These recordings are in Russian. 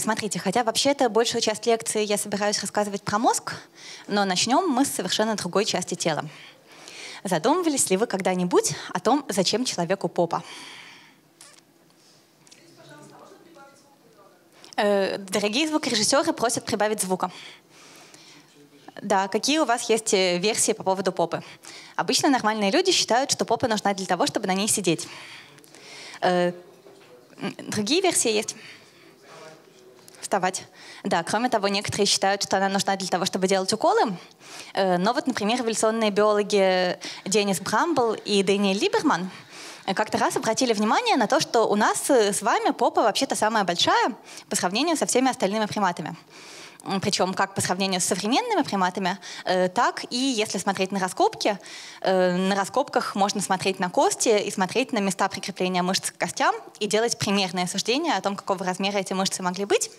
Смотрите, хотя вообще-то большую часть лекции я собираюсь рассказывать про мозг, но начнем мы с совершенно другой части тела. Задумывались ли вы когда-нибудь о том, зачем человеку попа? Дорогие звукорежиссеры просят прибавить звука. Да, какие у вас есть версии по поводу попы? Обычно нормальные люди считают, что попа нужна для того, чтобы на ней сидеть. Другие версии есть? Вставать. Да, кроме того, некоторые считают, что она нужна для того, чтобы делать уколы. Но вот, например, эволюционные биологи Денис Брамбл и Дэниел Либерман как-то раз обратили внимание на то, что у нас с вами попа вообще-то самая большая по сравнению со всеми остальными приматами. Причем как по сравнению с современными приматами, так и если смотреть на раскопки. На раскопках можно смотреть на кости и смотреть на места прикрепления мышц к костям и делать примерные суждения о том, какого размера эти мышцы могли быть.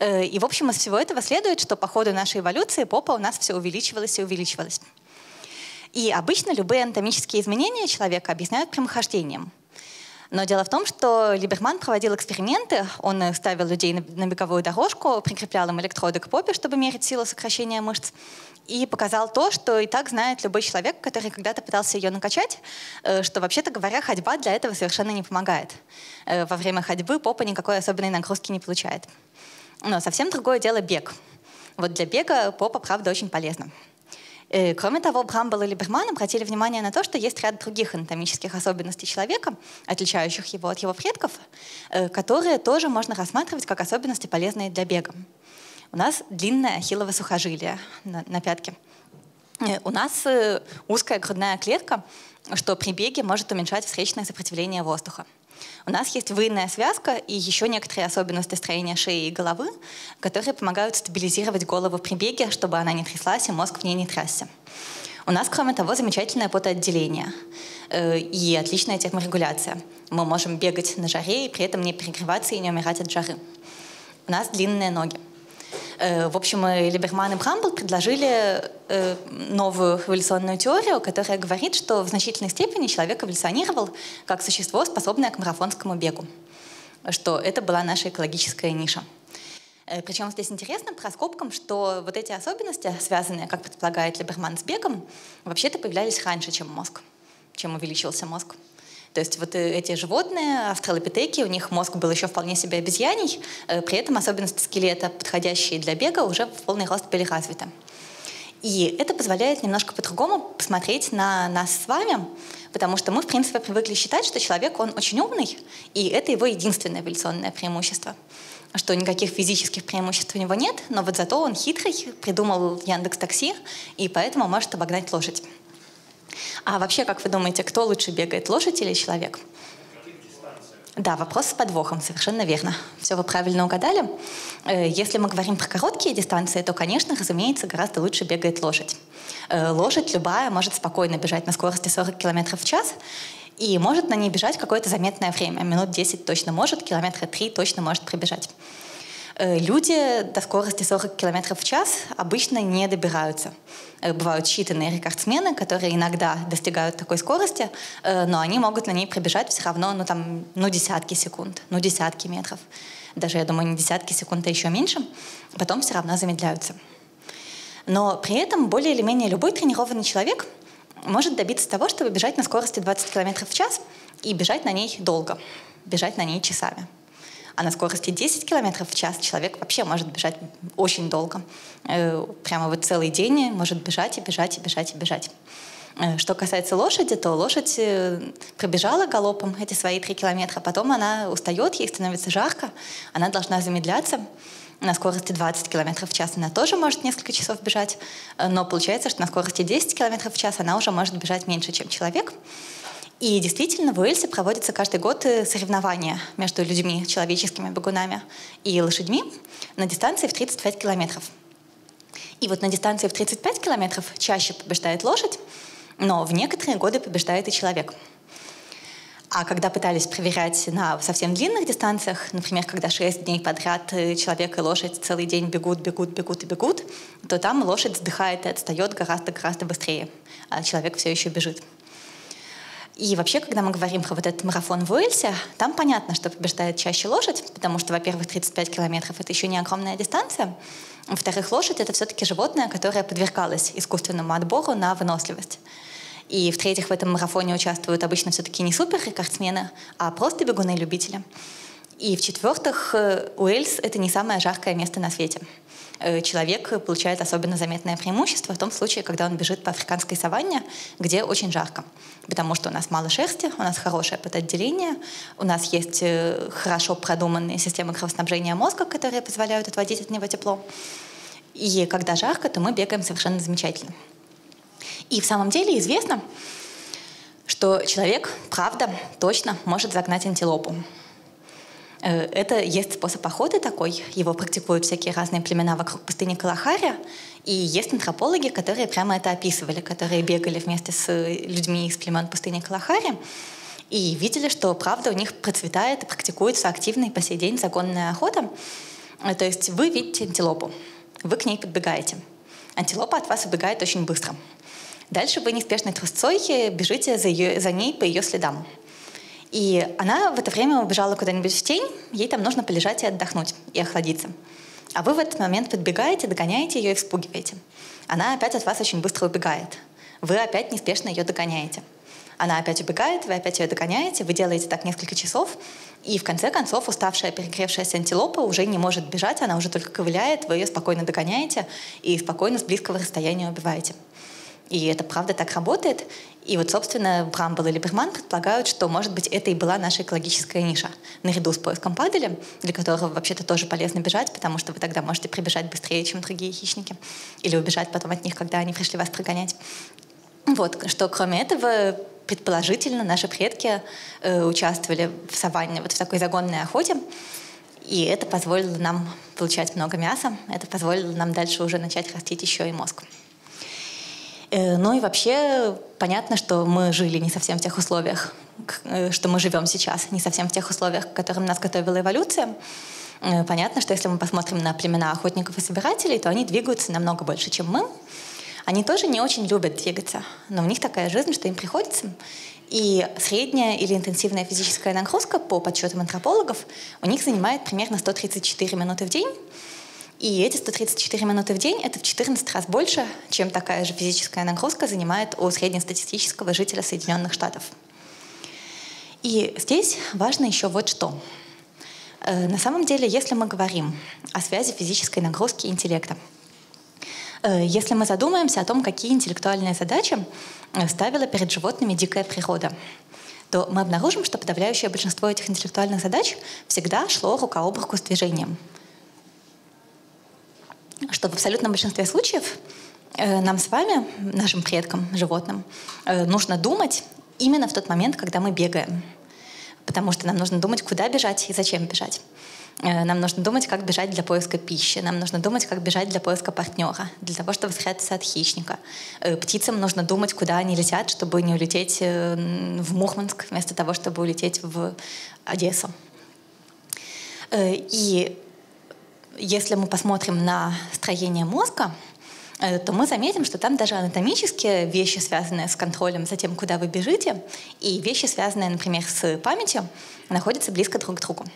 И, в общем, из всего этого следует, что по ходу нашей эволюции попа у нас все увеличивалась и увеличивалась. И обычно любые анатомические изменения человека объясняют прямохождением. Но дело в том, что Либерман проводил эксперименты. Он ставил людей на беговую дорожку, прикреплял им электроды к попе, чтобы мерить силу сокращения мышц, и показал то, что и так знает любой человек, который когда-то пытался ее накачать, что, вообще-то говоря, ходьба для этого совершенно не помогает. Во время ходьбы попа никакой особенной нагрузки не получает. Но совсем другое дело бег. Вот для бега попа, правда, очень полезна. Кроме того, Брамбл и Либерман обратили внимание на то, что есть ряд других анатомических особенностей человека, отличающих его от его предков, которые тоже можно рассматривать как особенности, полезные для бега. У нас длинное ахиллово сухожилие на пятке. У нас узкая грудная клетка, что при беге может уменьшать встречное сопротивление воздуха. У нас есть выеянная связка и еще некоторые особенности строения шеи и головы, которые помогают стабилизировать голову при беге, чтобы она не тряслась и мозг в ней не трясся. У нас, кроме того, замечательное потоотделение и отличная терморегуляция. Мы можем бегать на жаре и при этом не перегреваться и не умирать от жары. У нас длинные ноги. В общем, Либерман и Брамбл предложили новую эволюционную теорию, которая говорит, что в значительной степени человек эволюционировал как существо, способное к марафонскому бегу, что это была наша экологическая ниша. Причем здесь интересно по раскопкам, что вот эти особенности, связанные, как предполагает Либерман, с бегом, вообще-то появлялись раньше, чем мозг, чем увеличился мозг. То есть вот эти животные, австралопитеки, у них мозг был еще вполне себе обезьяний, при этом особенности скелета, подходящие для бега, уже в полный рост были развиты. И это позволяет немножко по-другому посмотреть на нас с вами, потому что мы, в принципе, привыкли считать, что человек, он очень умный, и это его единственное эволюционное преимущество. Что никаких физических преимуществ у него нет, но вот зато он хитрый, придумал Яндекс.Такси, и поэтому может обогнать лошадь. А вообще, как вы думаете, кто лучше бегает, лошадь или человек? Да, вопрос с подвохом, совершенно верно. Все вы правильно угадали. Если мы говорим про короткие дистанции, то, конечно, разумеется, гораздо лучше бегает лошадь. Лошадь любая может спокойно бежать на скорости 40 км в час и может на ней бежать какое-то заметное время. Минут 10 точно может, километра 3 точно может пробежать. Люди до скорости 40 км в час обычно не добираются. Бывают считанные рекордсмены, которые иногда достигают такой скорости, но они могут на ней пробежать все равно десятки секунд, десятки метров. Даже, я думаю, не десятки секунд, а еще меньше. Потом все равно замедляются. Но при этом более или менее любой тренированный человек может добиться того, чтобы бежать на скорости 20 км в час и бежать на ней долго, бежать на ней часами. А на скорости 10 км в час человек вообще может бежать очень долго. Прямо вот целый день может бежать и бежать, и бежать, и бежать. Что касается лошади, то лошадь пробежала галопом эти свои 3 километра, потом она устает, ей становится жарко, она должна замедляться. На скорости 20 км в час она тоже может несколько часов бежать, но получается, что на скорости 10 км в час она уже может бежать меньше, чем человек. И действительно, в Уэльсе проводятся каждый год соревнования между людьми, человеческими бегунами и лошадьми на дистанции в 35 километров. И вот на дистанции в 35 километров чаще побеждает лошадь, но в некоторые годы побеждает и человек. А когда пытались проверять на совсем длинных дистанциях, например, когда 6 дней подряд человек и лошадь целый день бегут, бегут, бегут и бегут, то там лошадь вздыхает и отстает гораздо-гораздо быстрее, а человек все еще бежит. И вообще, когда мы говорим про вот этот марафон в Уэльсе, там понятно, что побеждает чаще лошадь, потому что, во-первых, 35 километров — это еще не огромная дистанция. Во-вторых, лошадь — это все-таки животное, которое подвергалось искусственному отбору на выносливость. И, в-третьих, в этом марафоне участвуют обычно все-таки не суперрекордсмены, а просто бегуны-любители. И, в-четвертых, Уэльс — это не самое жаркое место на свете. Человек получает особенно заметное преимущество в том случае, когда он бежит по африканской саванне, где очень жарко. Потому что у нас мало шерсти, у нас хорошее потоотделение, у нас есть хорошо продуманные системы кровоснабжения мозга, которые позволяют отводить от него тепло. И когда жарко, то мы бегаем совершенно замечательно. И в самом деле известно, что человек, правда, точно может загнать антилопу. Это есть способ охоты такой, его практикуют всякие разные племена вокруг пустыни Калахари, и есть антропологи, которые прямо это описывали, которые бегали вместе с людьми из племен пустыни Калахари и видели, что правда у них процветает и практикуется активно и по сей день загонная охота. То есть вы видите антилопу, вы к ней подбегаете. Антилопа от вас убегает очень быстро. Дальше вы неспешной трусцой бежите за ней по ее следам. И она в это время убежала куда-нибудь в тень, ей там нужно полежать и отдохнуть, и охладиться. А вы в этот момент подбегаете, догоняете ее и вспугиваете. Она опять от вас очень быстро убегает. Вы опять неспешно ее догоняете. Она опять убегает, вы опять ее догоняете, вы делаете так несколько часов, и в конце концов уставшая, перегревшаяся антилопа уже не может бежать, она уже только ковыляет, вы ее спокойно догоняете и спокойно с близкого расстояния убиваете. И это правда так работает. И вот, собственно, Брамбл и Либерман предполагают, что, может быть, это и была наша экологическая ниша. Наряду с поиском падали, для которого вообще-то тоже полезно бежать, потому что вы тогда можете прибежать быстрее, чем другие хищники, или убежать потом от них, когда они пришли вас прогонять. Вот, что кроме этого, предположительно, наши предки участвовали в саванне, вот в такой загонной охоте. И это позволило нам получать много мяса, это позволило нам дальше уже начать растить еще и мозг. Ну и вообще понятно, что мы жили не совсем в тех условиях, что мы живем сейчас, не совсем в тех условиях, к которым нас готовила эволюция. Понятно, что если мы посмотрим на племена охотников и собирателей, то они двигаются намного больше, чем мы. Они тоже не очень любят двигаться, но у них такая жизнь, что им приходится. И средняя или интенсивная физическая нагрузка, по подсчетам антропологов, у них занимает примерно 134 минуты в день. И эти 134 минуты в день — это в 14 раз больше, чем такая же физическая нагрузка занимает у среднестатистического жителя Соединенных Штатов. И здесь важно еще вот что. На самом деле, если мы говорим о связи физической нагрузки и интеллекта, если мы задумаемся о том, какие интеллектуальные задачи ставила перед животными дикая природа, то мы обнаружим, что подавляющее большинство этих интеллектуальных задач всегда шло рука об руку с движением. Что в абсолютном большинстве случаев нам с вами, нашим предкам, животным, нужно думать именно в тот момент, когда мы бегаем. Потому что нам нужно думать, куда бежать и зачем бежать. Нам нужно думать, как бежать для поиска пищи. Нам нужно думать, как бежать для поиска партнера, для того, чтобы спрятаться от хищника. Птицам нужно думать, куда они летят, чтобы не улететь в Мурманск, вместо того, чтобы улететь в Одессу. И если мы посмотрим на строение мозга, то мы заметим, что там даже анатомически вещи, связанные с контролем за тем, куда вы бежите, и вещи, связанные, например, с памятью, находятся близко друг к другу.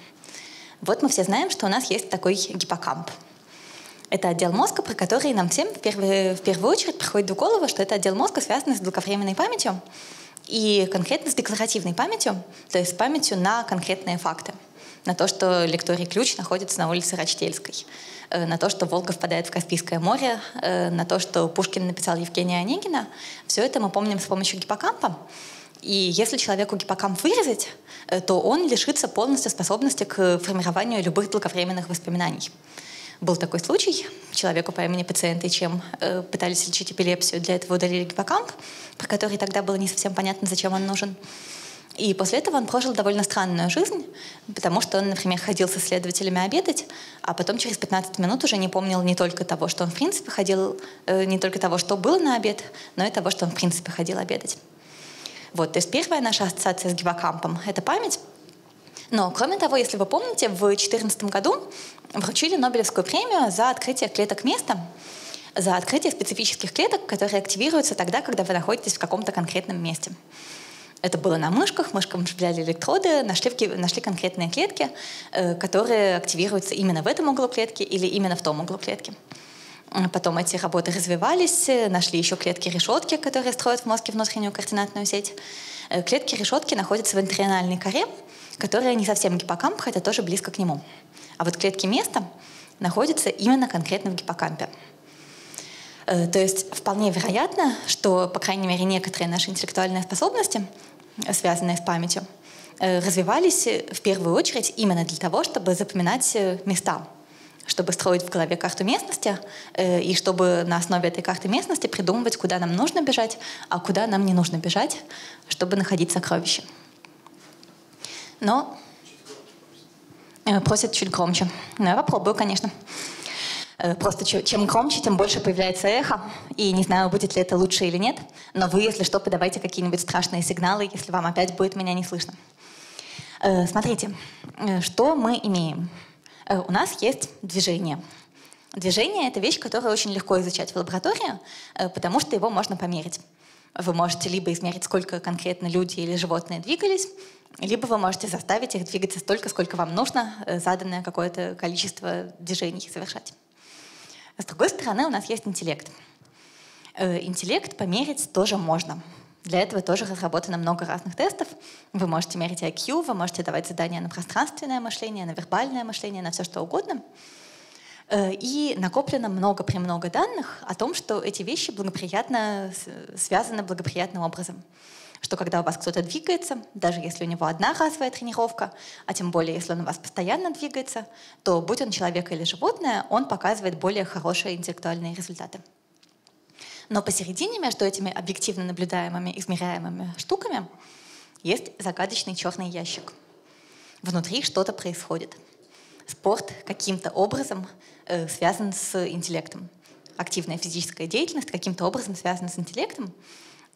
Вот мы все знаем, что у нас есть такой гиппокамп. Это отдел мозга, про который нам всем в первую очередь приходит в голову, что это отдел мозга, связанный с долговременной памятью и конкретно с декларативной памятью, то есть с памятью на конкретные факты. На то, что лекторий Ключ находится на улице Рачтельской, на то, что Волга впадает в Каспийское море, на то, что Пушкин написал Евгения Онегина. Все это мы помним с помощью гиппокампа. И если человеку гиппокамп вырезать, то он лишится полностью способности к формированию любых долговременных воспоминаний. Был такой случай. Человеку по имени пациента ИЧМ пытались лечить эпилепсию, для этого удалили гиппокамп, про который тогда было не совсем понятно, зачем он нужен. И после этого он прожил довольно странную жизнь, потому что он, например, ходил со следователями обедать, а потом через 15 минут уже не помнил не только того, что он в принципе ходил, не только того, что был на обед, но и того, что он в принципе ходил обедать. Вот, то есть первая наша ассоциация с гиппокампом — это память. Но, кроме того, если вы помните, в 2014 году вручили Нобелевскую премию за открытие клеток места, за открытие специфических клеток, которые активируются тогда, когда вы находитесь в каком-то конкретном месте. Это было на мышках, мышкам вживляли электроды, нашли конкретные клетки, которые активируются именно в этом углу клетки или именно в том углу клетки. Потом эти работы развивались, нашли еще клетки-решетки, которые строят в мозге внутреннюю координатную сеть. Клетки-решетки находятся в энтеринальной коре, которая не совсем гиппокамп, хотя тоже близко к нему. А вот клетки места находятся именно конкретно в гиппокампе. То есть вполне вероятно, что, по крайней мере, некоторые наши интеллектуальные способности, связанные с памятью, развивались в первую очередь именно для того, чтобы запоминать места, чтобы строить в голове карту местности и чтобы на основе этой карты местности придумывать, куда нам нужно бежать, а куда нам не нужно бежать, чтобы находить сокровища. Но просят чуть громче. Ну, я попробую, конечно. Просто чем громче, тем больше появляется эхо. И не знаю, будет ли это лучше или нет. Но вы, если что, подавайте какие-нибудь страшные сигналы, если вам опять будет меня не слышно. Смотрите, что мы имеем? У нас есть движение. Движение — это вещь, которую очень легко изучать в лаборатории, потому что его можно померить. Вы можете либо измерить, сколько конкретно люди или животные двигались, либо вы можете заставить их двигаться столько, сколько вам нужно, заданное какое-то количество движений совершать. С другой стороны, у нас есть интеллект. Интеллект померить тоже можно. Для этого тоже разработано много разных тестов. Вы можете мерить IQ, вы можете давать задания на пространственное мышление, на вербальное мышление, на все что угодно. И накоплено много-премного данных о том, что эти вещи благоприятно связаны благоприятным образом. Что когда у вас кто-то двигается, даже если у него одна разовая тренировка, а тем более если он у вас постоянно двигается, то будь он человек или животное, он показывает более хорошие интеллектуальные результаты. Но посередине между этими объективно наблюдаемыми, измеряемыми штуками есть загадочный черный ящик. Внутри что-то происходит. Спорт каким-то образом связан с интеллектом. Активная физическая деятельность каким-то образом связана с интеллектом.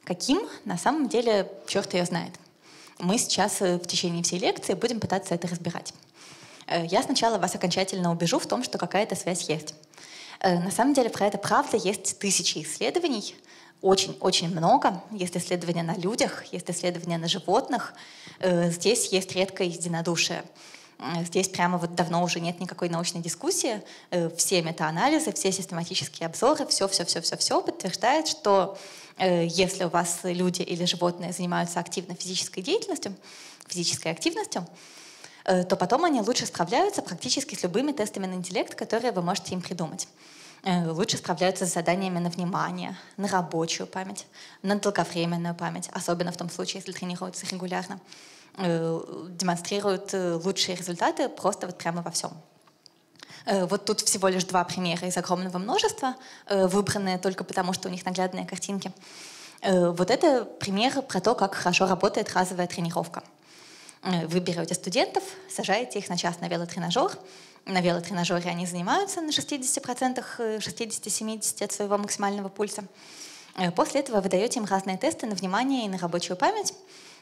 Каким, на самом деле, черт ее знает. Мы сейчас в течение всей лекции будем пытаться это разбирать. Я сначала вас окончательно убежу в том, что какая-то связь есть. На самом деле про это, правда, есть тысячи исследований, очень-очень много. Есть исследования на людях, есть исследования на животных. Здесь есть редкое единодушие. Здесь прямо вот давно уже нет никакой научной дискуссии. Все метаанализы, все систематические обзоры, все подтверждает, что если у вас люди или животные занимаются активно физической активностью, то потом они лучше справляются практически с любыми тестами на интеллект, которые вы можете им придумать. Лучше справляются с заданиями на внимание, на рабочую память, на долговременную память, особенно в том случае, если тренируются регулярно. Демонстрируют лучшие результаты просто вот прямо во всем. Вот тут всего лишь два примера из огромного множества, выбранные только потому, что у них наглядные картинки. Вот это пример про то, как хорошо работает разовая тренировка. Вы берете студентов, сажаете их на час на велотренажер. На велотренажере они занимаются на 60%, 60-70% от своего максимального пульса. После этого вы даете им разные тесты на внимание и на рабочую память.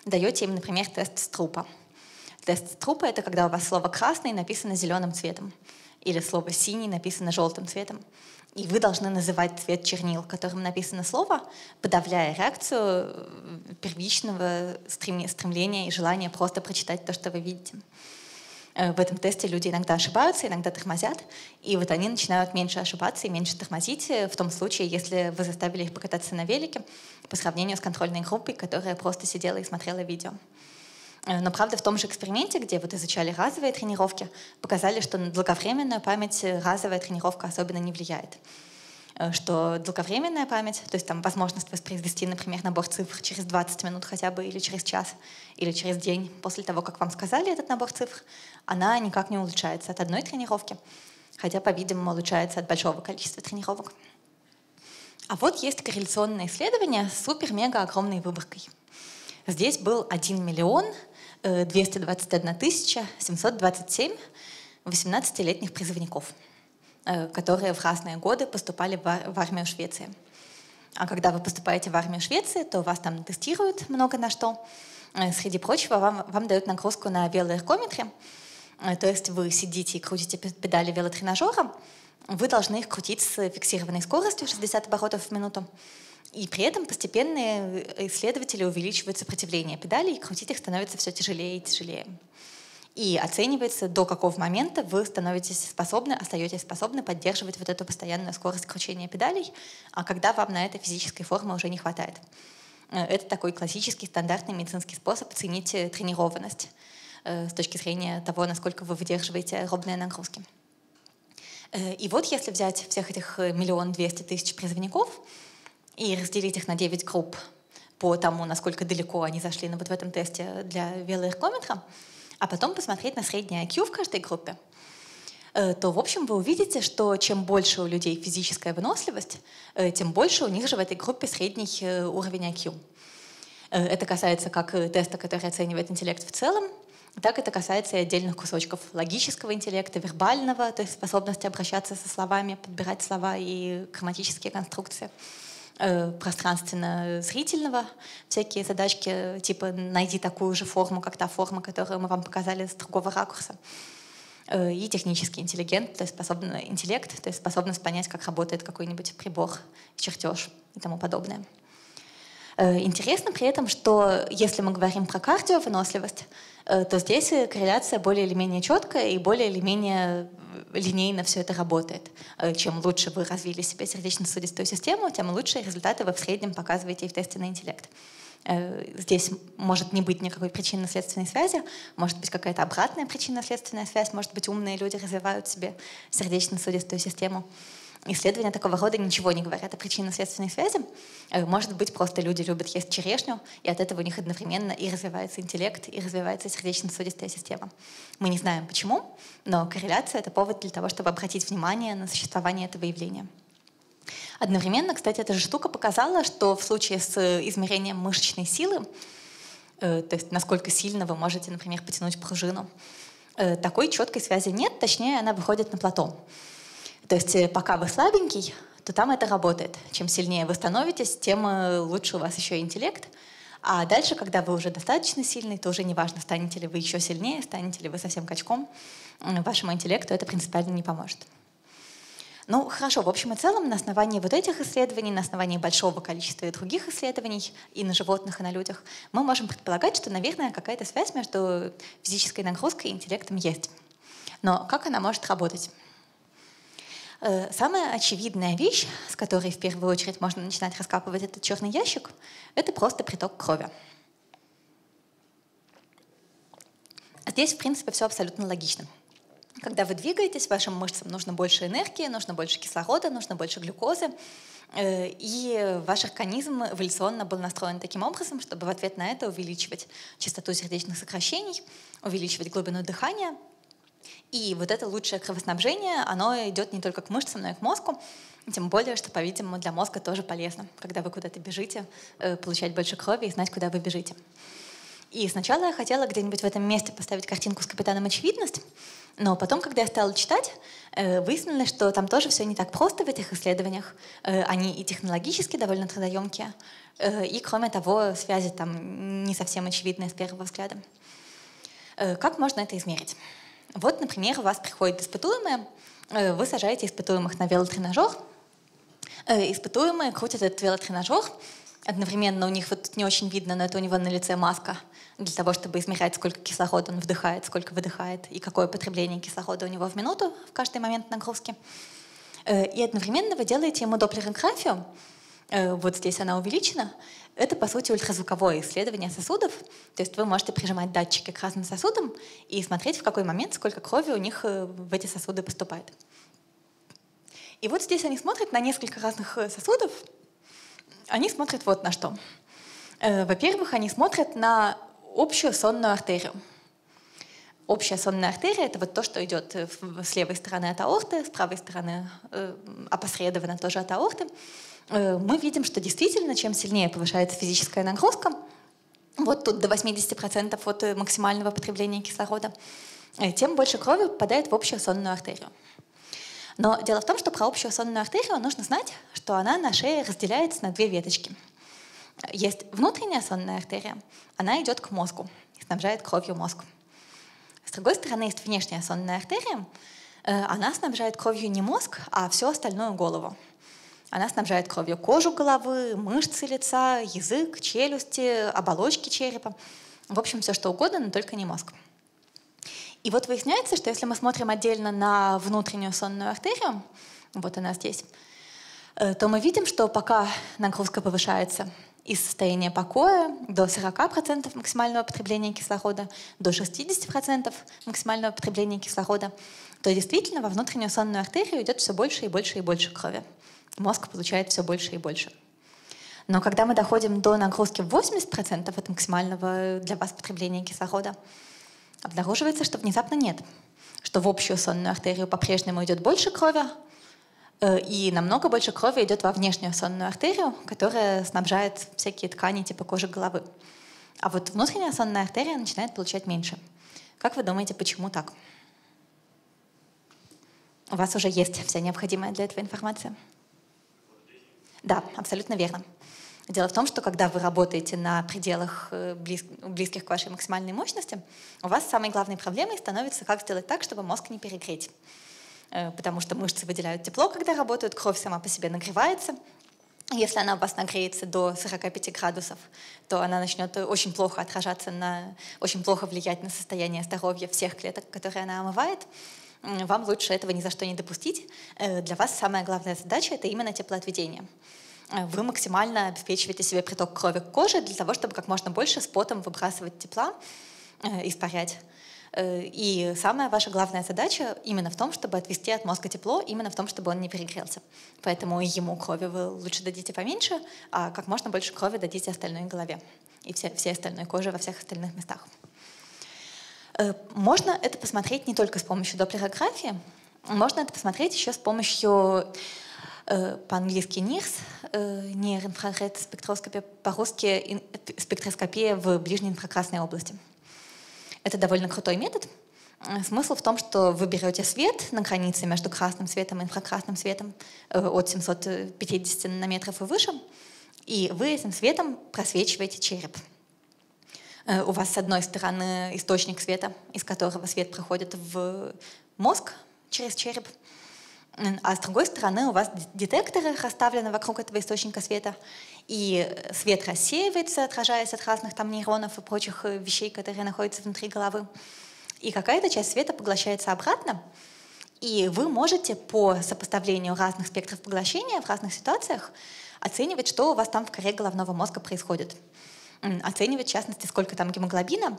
Даете им, например, тест Струпа. Тест Струпа — это когда у вас слово «красный» написано зеленым цветом. Или слово «синий» написано желтым цветом. И вы должны называть цвет чернил, которым написано слово, подавляя реакцию первичного стремления и желания просто прочитать то, что вы видите. В этом тесте люди иногда ошибаются, иногда тормозят. И вот они начинают меньше ошибаться и меньше тормозить в том случае, если вы заставили их покататься на велике по сравнению с контрольной группой, которая просто сидела и смотрела видео. Но правда в том же эксперименте, где вот изучали разовые тренировки, показали, что на долговременную память разовая тренировка особенно не влияет. Что долговременная память, то есть там возможность воспроизвести, например, набор цифр через 20 минут хотя бы, или через час, или через день после того, как вам сказали этот набор цифр, она никак не улучшается от одной тренировки, хотя, по-видимому, улучшается от большого количества тренировок. А вот есть корреляционное исследование с супер-мега-огромной выборкой. Здесь был 1 221 727 18-летних призывников, которые в разные годы поступали в армию Швеции. А когда вы поступаете в армию Швеции, то вас там тестируют много на что. Среди прочего, вам дают нагрузку на велоэргометре. То есть вы сидите и крутите педали велотренажера. Вы должны их крутить с фиксированной скоростью 60 оборотов в минуту. И при этом постепенно исследователи увеличивают сопротивление педалей, и крутить их становится все тяжелее и тяжелее. И оценивается, до какого момента вы становитесь способны, остаетесь способны поддерживать вот эту постоянную скорость кручения педалей, а когда вам на это физической формы уже не хватает. Это такой классический стандартный медицинский способ оценить тренированность с точки зрения того, насколько вы выдерживаете аэробные нагрузки. И вот если взять всех этих 1 200 000 призывников и разделить их на 9 групп по тому, насколько далеко они зашли вот в этом тесте для велоэргометра, а потом посмотреть на средний IQ в каждой группе, то, в общем, вы увидите, что чем больше у людей физическая выносливость, тем больше у них же в этой группе средний уровень IQ. Это касается как теста, который оценивает интеллект в целом, так это касается и отдельных кусочков логического интеллекта, вербального, то есть способности обращаться со словами, подбирать слова и грамматические конструкции, пространственно-зрительного, всякие задачки типа «найди такую же форму, как та форма, которую мы вам показали с другого ракурса», и технический интеллигент, то есть интеллект, то есть способность понять, как работает какой-нибудь прибор, чертеж и тому подобное. Интересно при этом, что если мы говорим про кардиовыносливость, то здесь корреляция более или менее четкая и более или менее линейно все это работает. Чем лучше вы развили себе сердечно-сосудистую систему, тем лучшие результаты вы в среднем показываете и в тесте на интеллект. Здесь может не быть никакой причинно-следственной связи, может быть какая-то обратная причинно-следственная связь, может быть умные люди развивают себе сердечно-сосудистую систему. Исследования такого рода ничего не говорят о причинно-следственной связи. Может быть, просто люди любят есть черешню, и от этого у них одновременно и развивается интеллект, и развивается сердечно-сосудистая система. Мы не знаем почему, но корреляция — это повод для того, чтобы обратить внимание на существование этого явления. Одновременно, кстати, эта же штука показала, что в случае с измерением мышечной силы, то есть насколько сильно вы можете, например, потянуть пружину, такой четкой связи нет, точнее, она выходит на плато. То есть пока вы слабенький, то там это работает. Чем сильнее вы становитесь, тем лучше у вас еще интеллект. А дальше, когда вы уже достаточно сильный, то уже неважно, станете ли вы еще сильнее, станете ли вы совсем качком, вашему интеллекту это принципиально не поможет. Ну, хорошо, в общем и целом, на основании вот этих исследований, на основании большого количества других исследований и на животных, и на людях, мы можем предполагать, что, наверное, какая-то связь между физической нагрузкой и интеллектом есть. Но как она может работать? Самая очевидная вещь, с которой в первую очередь можно начинать раскапывать этот черный ящик, это просто приток крови. Здесь, в принципе, все абсолютно логично. Когда вы двигаетесь, вашим мышцам нужно больше энергии, нужно больше кислорода, нужно больше глюкозы, и ваш организм эволюционно был настроен таким образом, чтобы в ответ на это увеличивать частоту сердечных сокращений, увеличивать глубину дыхания. И вот это лучшее кровоснабжение, оно идет не только к мышцам, но и к мозгу, тем более, что, по-видимому, для мозга тоже полезно, когда вы куда-то бежите, получать больше крови и знать, куда вы бежите. И сначала я хотела где-нибудь в этом месте поставить картинку с капитаном «Очевидность», но потом, когда я стала читать, выяснилось, что там тоже все не так просто в этих исследованиях. Они и технологически довольно трудоемкие, и, кроме того, связи там не совсем очевидные с первого взгляда. Как можно это измерить? Вот, например, у вас приходят испытуемые, вы сажаете испытуемых на велотренажер, испытуемые крутят этот велотренажер, одновременно у них вот не очень видно, но это у него на лице маска для того, чтобы измерять, сколько кислорода он вдыхает, сколько выдыхает и какое потребление кислорода у него в минуту в каждый момент нагрузки. И одновременно вы делаете ему доплерографию, вот здесь она увеличена. Это, по сути, ультразвуковое исследование сосудов. То есть вы можете прижимать датчики к разным сосудам и смотреть, в какой момент сколько крови у них в эти сосуды поступает. И вот здесь они смотрят на несколько разных сосудов. Они смотрят вот на что. Во-первых, они смотрят на общую сонную артерию. Общая сонная артерия — это вот то, что идет с левой стороны от аорты, с правой стороны опосредованно тоже от аорты. Мы видим, что действительно, чем сильнее повышается физическая нагрузка, вот тут до 80% от максимального потребления кислорода, тем больше крови попадает в общую сонную артерию. Но дело в том, что про общую сонную артерию нужно знать, что она на шее разделяется на две веточки. Есть внутренняя сонная артерия, она идет к мозгу и снабжает кровью мозг. С другой стороны, есть внешняя сонная артерия, она снабжает кровью не мозг, а всю остальную голову. Она снабжает кровью кожу головы, мышцы лица, язык, челюсти, оболочки черепа. В общем, все что угодно, но только не мозг. И вот выясняется, что если мы смотрим отдельно на внутреннюю сонную артерию, вот она здесь, то мы видим, что пока нагрузка повышается из состояния покоя до 40% максимального потребления кислорода, до 60% максимального потребления кислорода, то действительно во внутреннюю сонную артерию идет все больше и больше и больше крови. Мозг получает все больше и больше. Но когда мы доходим до нагрузки в 80% от максимального для вас потребления кислорода, обнаруживается, что внезапно нет. Что в общую сонную артерию по-прежнему идет больше крови, и намного больше крови идет во внешнюю сонную артерию, которая снабжает всякие ткани типа кожи головы. А вот внутренняя сонная артерия начинает получать меньше. Как вы думаете, почему так? У вас уже есть вся необходимая для этого информация? Да, абсолютно верно. Дело в том, что когда вы работаете на пределах, близких к вашей максимальной мощности, у вас самой главной проблемой становится, как сделать так, чтобы мозг не перегреть. Потому что мышцы выделяют тепло, когда работают, кровь сама по себе нагревается. Если она у вас нагреется до 45 градусов, то она начнет очень плохо отражаться, очень плохо влиять на состояние здоровья всех клеток, которые она омывает. Вам лучше этого ни за что не допустить. Для вас самая главная задача — это именно теплоотведение. Вы максимально обеспечиваете себе приток крови к коже для того, чтобы как можно больше с потом выбрасывать тепла, испарять. И самая ваша главная задача именно в том, чтобы отвести от мозга тепло, именно в том, чтобы он не перегрелся. Поэтому ему крови вы лучше дадите поменьше, а как можно больше крови дадите остальной голове и всей остальной коже во всех остальных местах. Можно это посмотреть не только с помощью доплерографии, можно это посмотреть еще с помощью, по-английски NIRS, нейроинфраред спектроскопия, по-русски спектроскопия в ближней инфракрасной области. Это довольно крутой метод. Смысл в том, что вы берете свет на границе между красным светом и инфракрасным светом от 750 нанометров и выше, и вы этим светом просвечиваете череп. У вас с одной стороны источник света, из которого свет проходит в мозг через череп, а с другой стороны у вас детекторы расставлены вокруг этого источника света, и свет рассеивается, отражаясь от разных там нейронов и прочих вещей, которые находятся внутри головы. И какая-то часть света поглощается обратно, и вы можете по сопоставлению разных спектров поглощения в разных ситуациях оценивать, что у вас там в коре головного мозга происходит. Оценивать, в частности, сколько там гемоглобина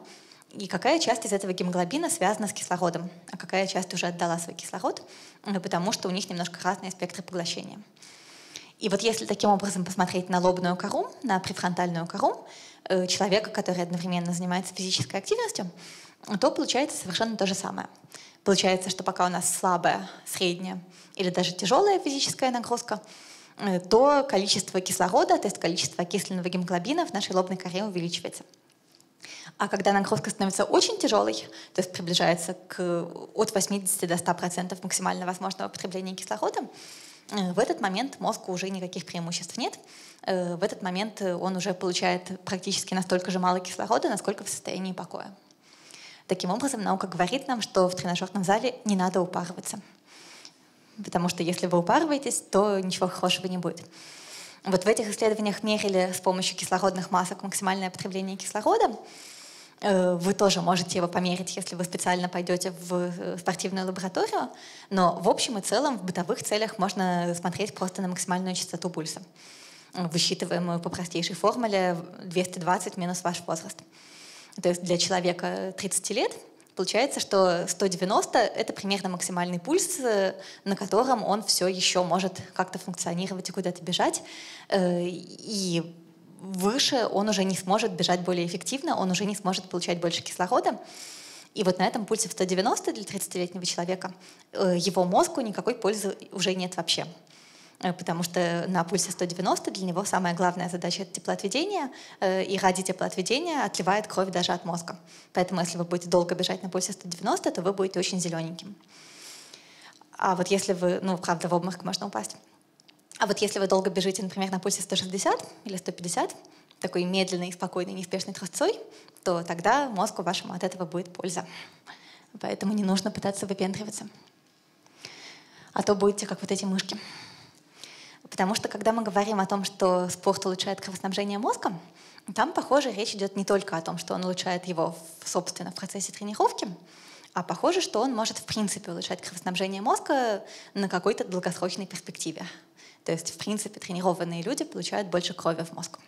и какая часть из этого гемоглобина связана с кислородом, а какая часть уже отдала свой кислород, потому что у них немножко разные спектры поглощения. И вот если таким образом посмотреть на лобную кору, на префронтальную кору человека, который одновременно занимается физической активностью, то получается совершенно то же самое. Получается, что пока у нас слабая, средняя или даже тяжелая физическая нагрузка, то количество кислорода, то есть количество окисленного гемоглобина в нашей лобной коре увеличивается. А когда нагрузка становится очень тяжелой, то есть приближается от 80 до 100% максимально возможного потребления кислорода, в этот момент мозгу уже никаких преимуществ нет. В этот момент он уже получает практически настолько же мало кислорода, насколько в состоянии покоя. Таким образом, наука говорит нам, что в тренажерном зале не надо упарываться. Потому что если вы упарываетесь, то ничего хорошего не будет. Вот в этих исследованиях мерили с помощью кислородных масок максимальное потребление кислорода. Вы тоже можете его померить, если вы специально пойдете в спортивную лабораторию. Но в общем и целом в бытовых целях можно смотреть просто на максимальную частоту пульса, высчитываемую по простейшей формуле 220 минус ваш возраст. То есть для человека 30 лет получается, что 190 — это примерно максимальный пульс, на котором он все еще может как-то функционировать и куда-то бежать. И выше он уже не сможет бежать более эффективно, он уже не сможет получать больше кислорода. И вот на этом пульсе в 190 для 30-летнего человека его мозгу никакой пользы уже нет вообще. Потому что на пульсе 190 для него самая главная задача — это теплоотведение, и ради теплоотведения отливает кровь даже от мозга. Поэтому если вы будете долго бежать на пульсе 190, то вы будете очень зелененьким. А вот если вы, правда, в обморок можно упасть. А вот если вы долго бежите, например, на пульсе 160 или 150, такой медленной, спокойной, неспешной трусцой, то тогда мозгу вашему от этого будет польза. Поэтому не нужно пытаться выпендриваться. А то будете как вот эти мышки. Потому что, когда мы говорим о том, что спорт улучшает кровоснабжение мозга, там, похоже, речь идет не только о том, что он улучшает его, собственно, в процессе тренировки, а похоже, что он может, в принципе, улучшать кровоснабжение мозга на какой-то долгосрочной перспективе. То есть, в принципе, тренированные люди получают больше крови в мозг.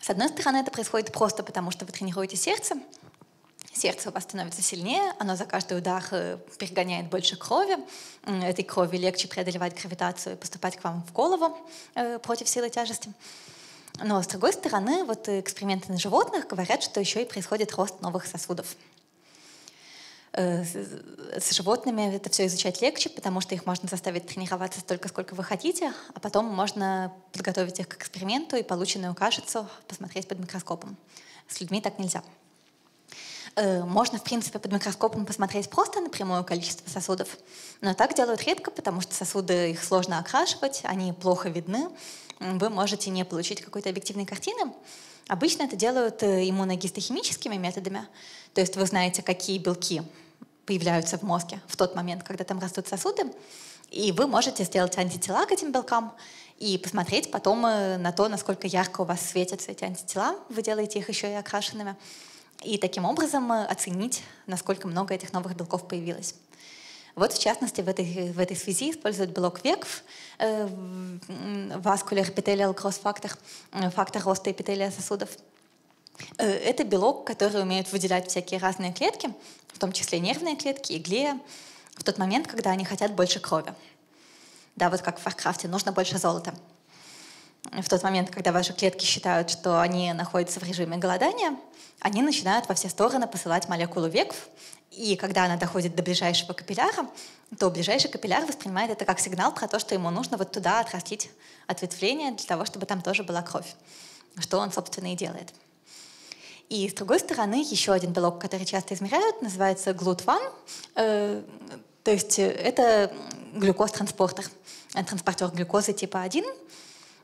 С одной стороны, это происходит просто потому, что вы тренируете сердце. Сердце у вас становится сильнее, оно за каждый удар перегоняет больше крови. Этой крови легче преодолевать гравитацию и поступать к вам в голову против силы тяжести. Но, с другой стороны, вот эксперименты на животных говорят, что еще и происходит рост новых сосудов. С животными это все изучать легче, потому что их можно заставить тренироваться столько, сколько вы хотите, а потом можно подготовить их к эксперименту и полученную кашицу посмотреть под микроскопом. С людьми так нельзя. Можно, в принципе, под микроскопом посмотреть просто напрямую количество сосудов, но так делают редко, потому что сосуды их сложно окрашивать, они плохо видны, вы можете не получить какой-то объективной картины. Обычно это делают иммуногистохимическими методами, то есть вы знаете, какие белки появляются в мозге в тот момент, когда там растут сосуды, и вы можете сделать антитела к этим белкам и посмотреть потом на то, насколько ярко у вас светятся эти антитела, вы делаете их еще и окрашенными. И таким образом оценить, насколько много этих новых белков появилось. Вот, в частности, в этой связи используют белок VEGF, vascular epithelial growth factor, фактор роста эпителия сосудов. Это белок, который умеет выделять всякие разные клетки, в том числе нервные клетки и глия, в тот момент, когда они хотят больше крови. Да, вот как в Варкрафте, нужно больше золота. В тот момент, когда ваши клетки считают, что они находятся в режиме голодания, они начинают во все стороны посылать молекулу VEGF, и когда она доходит до ближайшего капилляра, то ближайший капилляр воспринимает это как сигнал про то, что ему нужно вот туда отрастить ответвление для того, чтобы там тоже была кровь, что он, собственно, и делает. И, с другой стороны, еще один белок, который часто измеряют, называется GLUT-1, то есть это глюкоз-транспортер, транспортер глюкозы типа 1.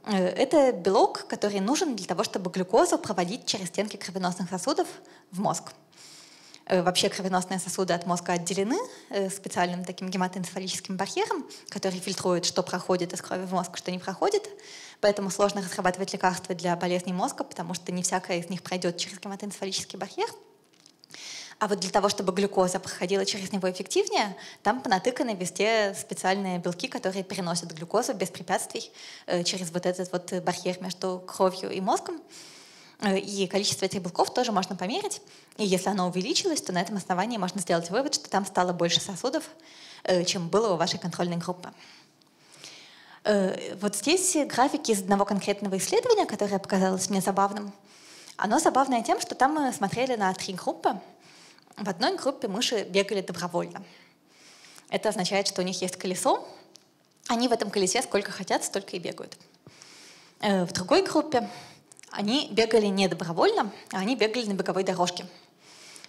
Это белок, который нужен для того, чтобы глюкозу проводить через стенки кровеносных сосудов в мозг. Вообще кровеносные сосуды от мозга отделены специальным таким гематоэнцефалическим барьером, который фильтрует, что проходит из крови в мозг, что не проходит. Поэтому сложно разрабатывать лекарства для болезней мозга, потому что не всякое из них пройдет через гематоэнцефалический барьер. А вот для того, чтобы глюкоза проходила через него эффективнее, там понатыканы везде специальные белки, которые переносят глюкозу без препятствий через вот этот вот барьер между кровью и мозгом. И количество этих белков тоже можно померить. И если оно увеличилось, то на этом основании можно сделать вывод, что там стало больше сосудов, чем было у вашей контрольной группы. Вот здесь графики из одного конкретного исследования, которое показалось мне забавным. Оно забавное тем, что там мы смотрели на 3 группы. В одной группе мыши бегали добровольно. Это означает, что у них есть колесо. Они в этом колесе сколько хотят, столько и бегают. В другой группе они бегали не добровольно, а они бегали на беговой дорожке.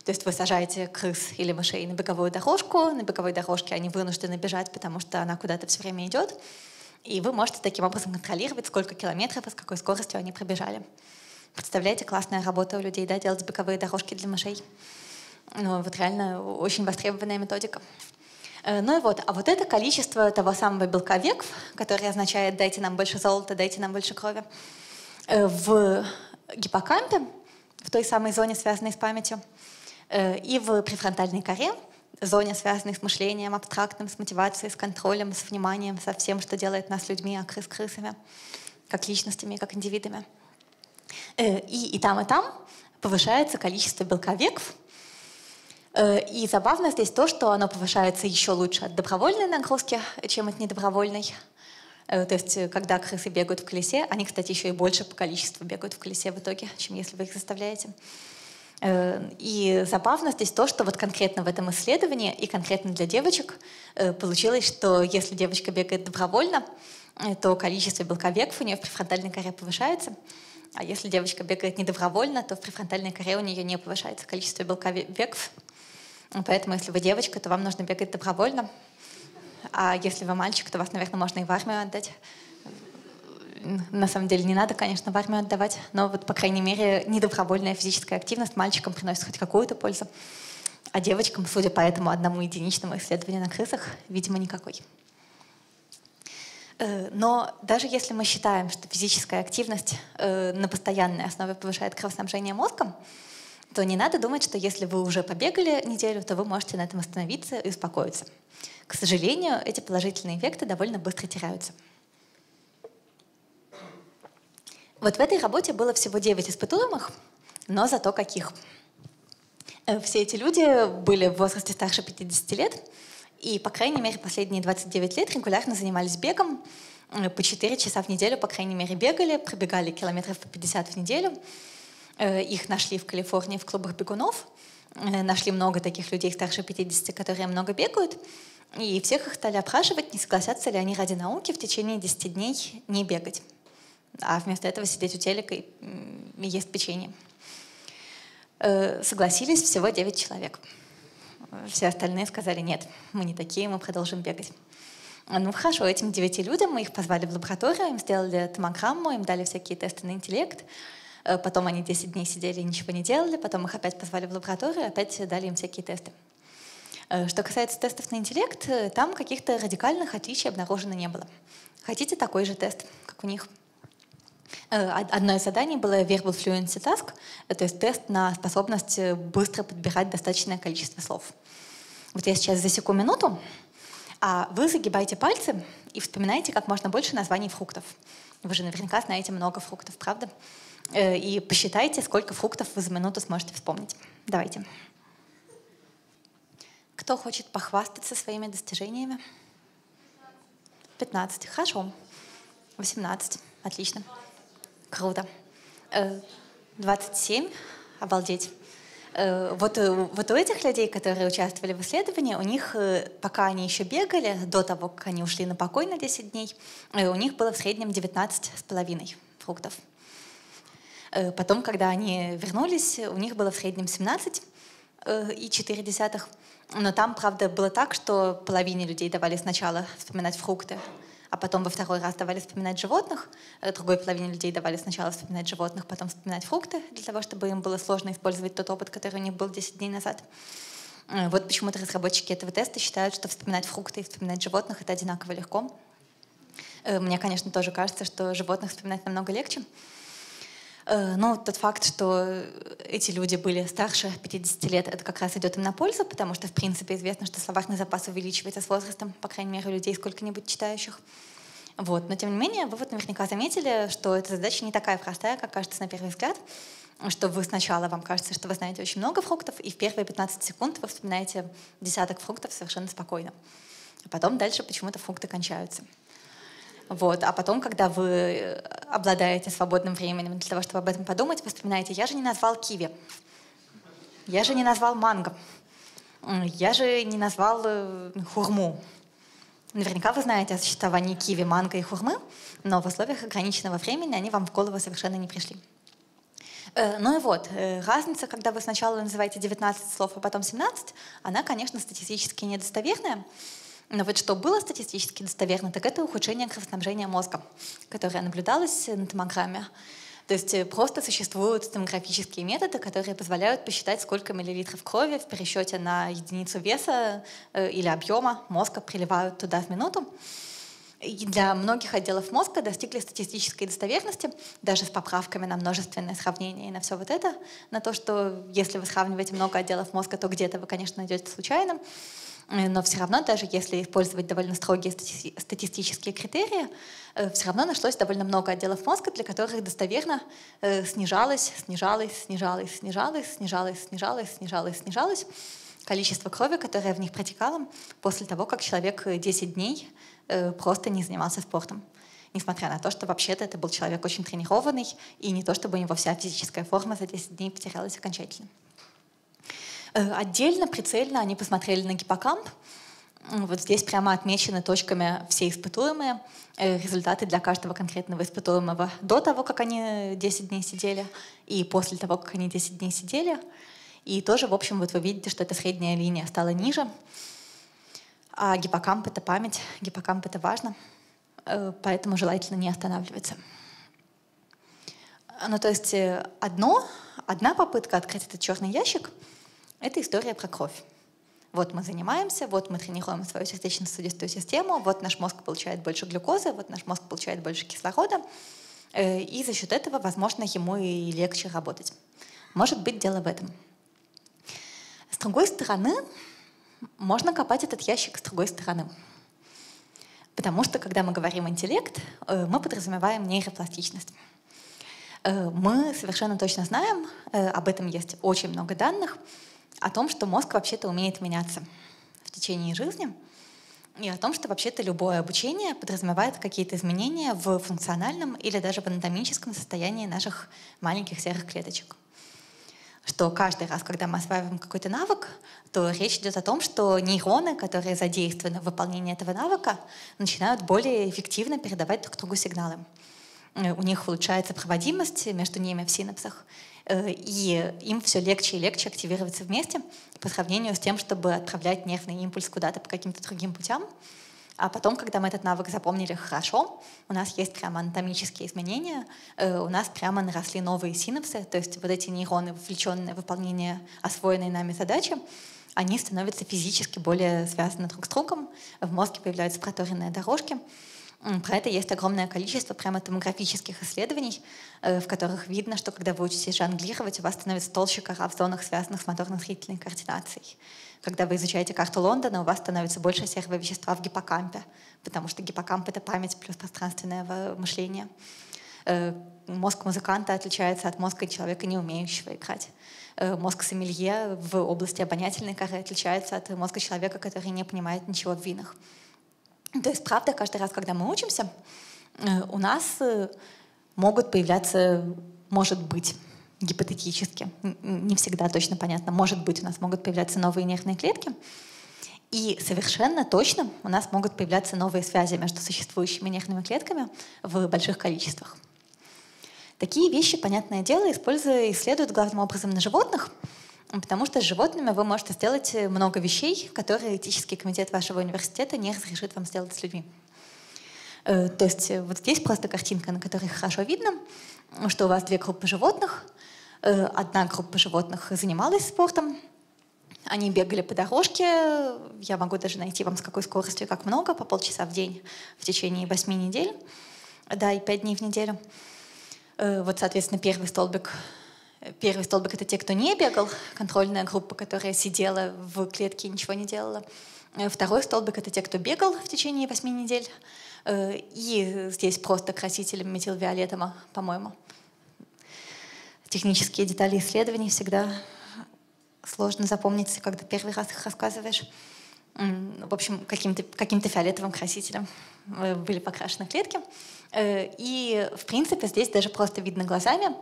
То есть вы сажаете крыс или мышей на беговую дорожку. На беговой дорожке они вынуждены бежать, потому что она куда-то все время идет. И вы можете таким образом контролировать, сколько километров и с какой скоростью они пробежали. Представляете, классная работа у людей, да, делать беговые дорожки для мышей. Ну, вот реально очень востребованная методика. Ну и вот, а вот это количество того самого белка VEGF, который означает «дайте нам больше золота, дайте нам больше крови», в гиппокампе, в той самой зоне, связанной с памятью, и в префронтальной коре, зоне, связанной с мышлением абстрактным, с мотивацией, с контролем, с вниманием, со всем, что делает нас людьми, а крыс крысами, как личностями, как индивидами. И там повышается количество белка VEGF. И забавно здесь то, что оно повышается еще лучше от добровольной нагрузки, чем от недобровольной. То есть, когда крысы бегают в колесе, они, кстати, еще и больше по количеству бегают в колесе в итоге, чем если вы их заставляете. И забавно здесь то, что вот конкретно в этом исследовании и конкретно для девочек получилось, что если девочка бегает добровольно, то количество белка VEGF у нее в префронтальной коре повышается. А если девочка бегает недобровольно, то в префронтальной коре у нее не повышается количество белка VEGF. Поэтому, если вы девочка, то вам нужно бегать добровольно. А если вы мальчик, то вас, наверное, можно и в армию отдать. На самом деле не надо, конечно, в армию отдавать. Но вот, по крайней мере, недобровольная физическая активность мальчикам приносит хоть какую-то пользу. А девочкам, судя по этому одному единичному исследованию на крысах, видимо, никакой. Но даже если мы считаем, что физическая активность на постоянной основе повышает кровоснабжение мозгом, то не надо думать, что если вы уже побегали неделю, то вы можете на этом остановиться и успокоиться. К сожалению, эти положительные эффекты довольно быстро теряются. Вот в этой работе было всего 9 испытуемых, но зато каких. Все эти люди были в возрасте старше 50 лет, и, по крайней мере, последние 29 лет регулярно занимались бегом. По 4 часа в неделю, по крайней мере, бегали, пробегали километров по 50 в неделю. Их нашли в Калифорнии в клубах бегунов. Нашли много таких людей старше 50, которые много бегают. И всех их стали опрашивать, не согласятся ли они ради науки в течение 10 дней не бегать, а вместо этого сидеть у телека и есть печенье. Согласились всего 9 человек. Все остальные сказали: нет, мы не такие, мы продолжим бегать. Ну хорошо, этим 9 людям мы их позвали в лабораторию, им сделали томограмму, им дали всякие тесты на интеллект. Потом они 10 дней сидели и ничего не делали, потом их опять позвали в лабораторию, опять дали им всякие тесты. Что касается тестов на интеллект, там каких-то радикальных отличий обнаружено не было. Хотите такой же тест, как у них? Одно из заданий было Verbal Fluency Task, то есть тест на способность быстро подбирать достаточное количество слов. Вот я сейчас засеку минуту, а вы загибаете пальцы и вспоминаете как можно больше названий фруктов. Вы же наверняка знаете много фруктов, правда? И посчитайте, сколько фруктов вы за минуту сможете вспомнить. Давайте. Кто хочет похвастаться своими достижениями? 15. Хорошо. 18. Отлично. Круто. 27. Обалдеть. Вот у этих людей, которые участвовали в исследовании, у них, пока они еще бегали, до того, как они ушли на покой на 10 дней, у них было в среднем 19,5 фруктов. Потом, когда они вернулись, у них было в среднем 17,4. Но там, правда, было так, что половине людей давали сначала вспоминать фрукты, а потом во второй раз давали вспоминать животных. Другой половине людей давали сначала вспоминать животных, потом вспоминать фрукты, для того, чтобы им было сложно использовать тот опыт, который у них был 10 дней назад. Вот почему-то разработчики этого теста считают, что вспоминать фрукты и вспоминать животных — это одинаково легко. Мне, конечно, тоже кажется, что животных вспоминать намного легче. Но тот факт, что эти люди были старше 50 лет, это как раз идет им на пользу, потому что, в принципе, известно, что словарный запас увеличивается с возрастом, по крайней мере, у людей сколько-нибудь читающих. Вот. Но, тем не менее, вы вот наверняка заметили, что эта задача не такая простая, как кажется на первый взгляд, что вы сначала, вам кажется, что вы знаете очень много фруктов, и в первые 15 секунд вы вспоминаете десяток фруктов совершенно спокойно. А потом дальше почему-то фрукты кончаются. Вот. А потом, когда вы обладаете свободным временем для того, чтобы об этом подумать, вы вспоминаете: я же не назвал киви, я же не назвал манго, я же не назвал хурму. Наверняка вы знаете о сочетании киви, манго и хурмы, но в условиях ограниченного времени они вам в голову совершенно не пришли. Ну и вот, разница, когда вы сначала называете 19 слов, а потом 17, она, конечно, статистически недостоверная. Но вот что было статистически достоверно, так это ухудшение кровоснабжения мозга, которое наблюдалось на томограмме. То есть просто существуют томографические методы, которые позволяют посчитать, сколько миллилитров крови в пересчете на единицу веса или объема мозга приливают туда в минуту. И для многих отделов мозга достигли статистической достоверности, даже с поправками на множественное сравнение и на все вот это, на то, что если вы сравниваете много отделов мозга, то где-то вы, конечно, найдете случайным. Но все равно, даже если использовать довольно строгие статистические критерии, все равно нашлось довольно много отделов мозга, для которых достоверно снижалось количество крови, которое в них протекало после того, как человек 10 дней просто не занимался спортом. Несмотря на то, что вообще-то это был человек очень тренированный, и не то чтобы у него вся физическая форма за 10 дней потерялась окончательно. Отдельно, прицельно они посмотрели на гиппокамп. Вот здесь прямо отмечены точками все испытуемые, результаты для каждого конкретного испытуемого до того, как они 10 дней сидели, и после того, как они 10 дней сидели. И тоже, в общем, вот вы видите, что эта средняя линия стала ниже. А гиппокамп — это память, гиппокамп — это важно, поэтому желательно не останавливаться. Ну, то есть одна попытка открыть этот черный ящик — это история про кровь. Вот мы занимаемся, вот мы тренируем свою сердечно-сосудистую систему, вот наш мозг получает больше глюкозы, вот наш мозг получает больше кислорода, и за счет этого, возможно, ему и легче работать. Может быть, дело в этом. С другой стороны, можно копать этот ящик с другой стороны. Потому что, когда мы говорим «интеллект», мы подразумеваем нейропластичность. Мы совершенно точно знаем, об этом есть очень много данных, о том, что мозг вообще-то умеет меняться в течение жизни, и о том, что вообще-то любое обучение подразумевает какие-то изменения в функциональном или даже в анатомическом состоянии наших маленьких серых клеточек. Что каждый раз, когда мы осваиваем какой-то навык, то речь идет о том, что нейроны, которые задействованы в выполнении этого навыка, начинают более эффективно передавать друг другу сигналы. У них улучшается проводимость между ними в синапсах, и им все легче и легче активироваться вместе по сравнению с тем, чтобы отправлять нервный импульс куда-то по каким-то другим путям. А потом, когда мы этот навык запомнили хорошо, у нас есть прямо анатомические изменения, у нас прямо наросли новые синапсы, то есть вот эти нейроны, вовлеченные в выполнение освоенной нами задачи, они становятся физически более связаны друг с другом, в мозге появляются проторенные дорожки. Про это есть огромное количество прямо томографических исследований, в которых видно, что когда вы учитесь жонглировать, у вас становится толще кора в зонах, связанных с моторно-зрительной координацией. Когда вы изучаете карту Лондона, у вас становится больше серого вещества в гиппокампе, потому что гиппокамп — это память плюс пространственное мышление. Мозг музыканта отличается от мозга человека, не умеющего играть. Мозг сомелье в области обонятельной коры отличается от мозга человека, который не понимает ничего в винах. То есть, правда, каждый раз, когда мы учимся, у нас могут появляться, может быть, гипотетически, не всегда точно понятно, может быть, у нас могут появляться новые нервные клетки, и совершенно точно у нас могут появляться новые связи между существующими нервными клетками в больших количествах. Такие вещи, понятное дело, исследуют главным образом на животных, потому что с животными вы можете сделать много вещей, которые этический комитет вашего университета не разрешит вам сделать с людьми. То есть вот здесь просто картинка, на которой хорошо видно, что у вас две группы животных. Одна группа животных занималась спортом, они бегали по дорожке, я могу даже найти вам с какой скоростью, как много, по полчаса в день в течение 8 недель, да, и 5 дней в неделю. Вот, соответственно, первый столбик — это те, кто не бегал, контрольная группа, которая сидела в клетке и ничего не делала. Второй столбик — это те, кто бегал в течение 8 недель. И здесь просто красителем метилвиолетом, по-моему. Технические детали исследований всегда сложно запомнить, когда первый раз их рассказываешь. В общем, каким-то фиолетовым красителем были покрашены клетки. И, в принципе, здесь даже просто видно глазами.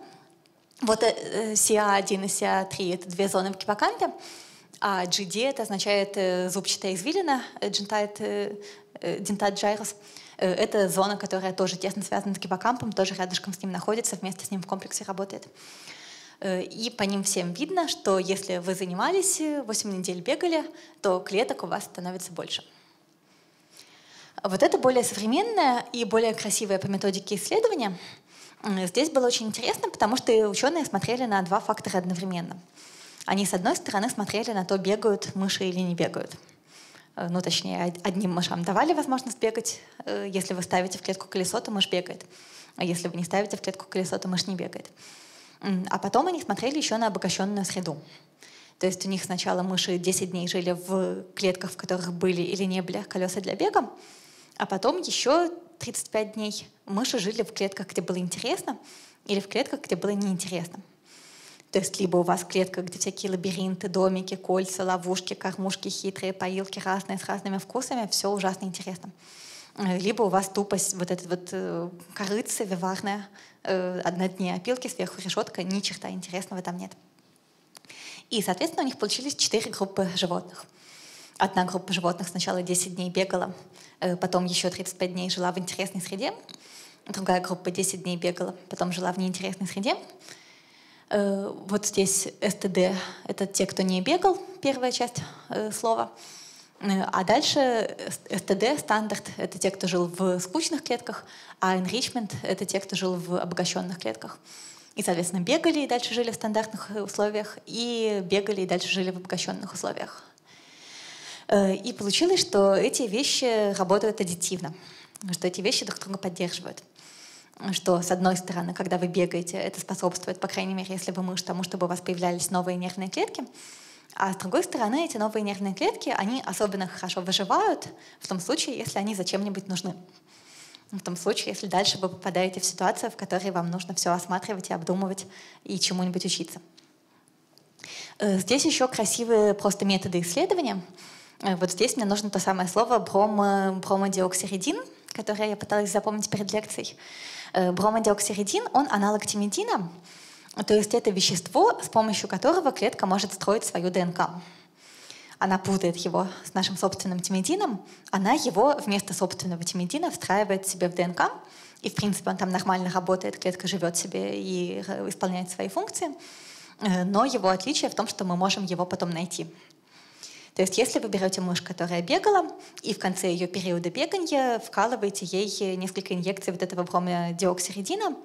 Вот CA1 и CA3 — это две зоны в гиппокампе, а GD — это означает зубчатая извилина, дентат гайрус. Это зона, которая тоже тесно связана с гиппокампом, тоже рядышком с ним находится, вместе с ним в комплексе работает. И по ним всем видно, что если вы занимались, 8 недель бегали, то клеток у вас становится больше. Вот это более современное и более красивое по методике исследование. Здесь было очень интересно, потому что ученые смотрели на два фактора одновременно. Они, с одной стороны, смотрели на то, бегают мыши или не бегают. Ну, точнее, одним мышам давали возможность бегать. Если вы ставите в клетку колесо, то мышь бегает. А если вы не ставите в клетку колесо, то мышь не бегает. А потом они смотрели еще на обогащенную среду. То есть у них сначала мыши 10 дней жили в клетках, в которых были или не были колеса для бега, а потом еще 35 дней мыши жили в клетках, где было интересно, или в клетках, где было неинтересно. То есть либо у вас клетка, где всякие лабиринты, домики, кольца, ловушки, кормушки, хитрые поилки разные, с разными вкусами, все ужасно интересно. Либо у вас тупость, вот эта вот корыца виварная, однодневные опилки, сверху решетка, ни черта интересного там нет. И, соответственно, у них получились 4 группы животных. Одна группа животных сначала 10 дней бегала, потом еще 35 дней жила в интересной среде. Другая группа 10 дней бегала, потом жила в неинтересной среде. Вот здесь СТД — это те, кто не бегал, первая часть слова. А дальше СТД, стандарт — это те, кто жил в скучных клетках, а enrichment — это те, кто жил в обогащенных клетках. И, соответственно, бегали и дальше жили в стандартных условиях, и бегали и дальше жили в обогащенных условиях. И получилось, что эти вещи работают аддитивно, что эти вещи друг друга поддерживают. Что, с одной стороны, когда вы бегаете, это способствует, по крайней мере, если вы мышь, тому, чтобы у вас появлялись новые нервные клетки. А с другой стороны, эти новые нервные клетки, они особенно хорошо выживают в том случае, если они зачем-нибудь нужны. В том случае, если дальше вы попадаете в ситуацию, в которой вам нужно все осматривать и обдумывать, и чему-нибудь учиться. Здесь еще красивые просто методы исследования. Вот здесь мне нужно то самое слово бромодиоксиридин, которое я пыталась запомнить перед лекцией. Бромодиоксиридин, он аналог тимидина, то есть это вещество, с помощью которого клетка может строить свою ДНК. Она путает его с нашим собственным тимидином, она его вместо собственного тимидина встраивает себе в ДНК, и в принципе он там нормально работает, клетка живет себе и исполняет свои функции, но его отличие в том, что мы можем его потом найти. То есть если вы берете мышь, которая бегала, и в конце ее периода бегания вкалываете ей несколько инъекций вот этого бромодиоксиридина,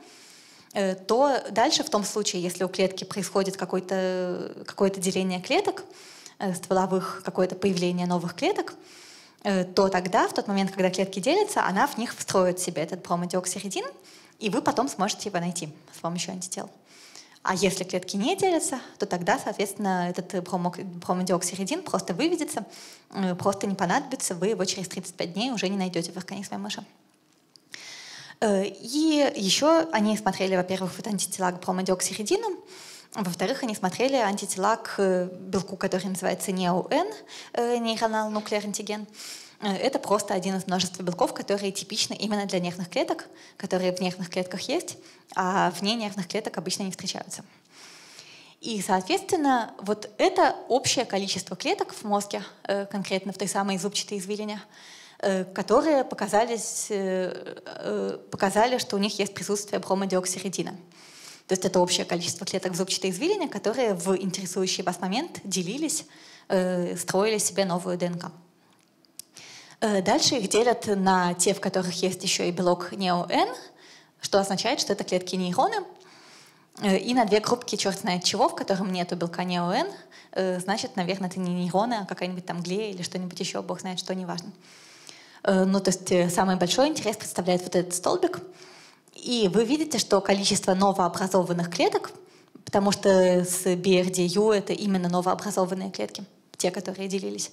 то дальше в том случае, если у клетки происходит какое-то деление клеток, стволовых, какое-то появление новых клеток, то тогда, в тот момент, когда клетки делятся, она в них встроит себе этот бромодиоксиридин, и вы потом сможете его найти с помощью антител. А если клетки не делятся, то тогда, соответственно, этот бромодиоксиридин просто выведется, просто не понадобится, вы его через 35 дней уже не найдете в организме мыши. И еще они смотрели, во-первых, вот антитела к бромодиоксиридину, во-вторых, они смотрели антитела к белку, который называется NEO-N, нейронал нуклеар антиген. Это просто один из множества белков, которые типичны именно для нервных клеток, которые в нервных клетках есть, а вне нервных клеток обычно не встречаются. И, соответственно, вот это общее количество клеток в мозге, конкретно в той самой зубчатой извилине, которые показали, что у них есть присутствие бромодиоксиридина. То есть это общее количество клеток в зубчатой извилине, которые в интересующий вас момент делились, строили себе новую ДНК. Дальше их делят на те, в которых есть еще и белок NEO-N, что означает, что это клетки-нейроны, и на две группки черт знает чего, в котором нету белка NEO-N, значит, наверное, это не нейроны, а какая-нибудь там глия или что-нибудь еще, бог знает что, неважно. Ну, то есть самый большой интерес представляет вот этот столбик. И вы видите, что количество новообразованных клеток, потому что с BRDU это именно новообразованные клетки, те, которые делились.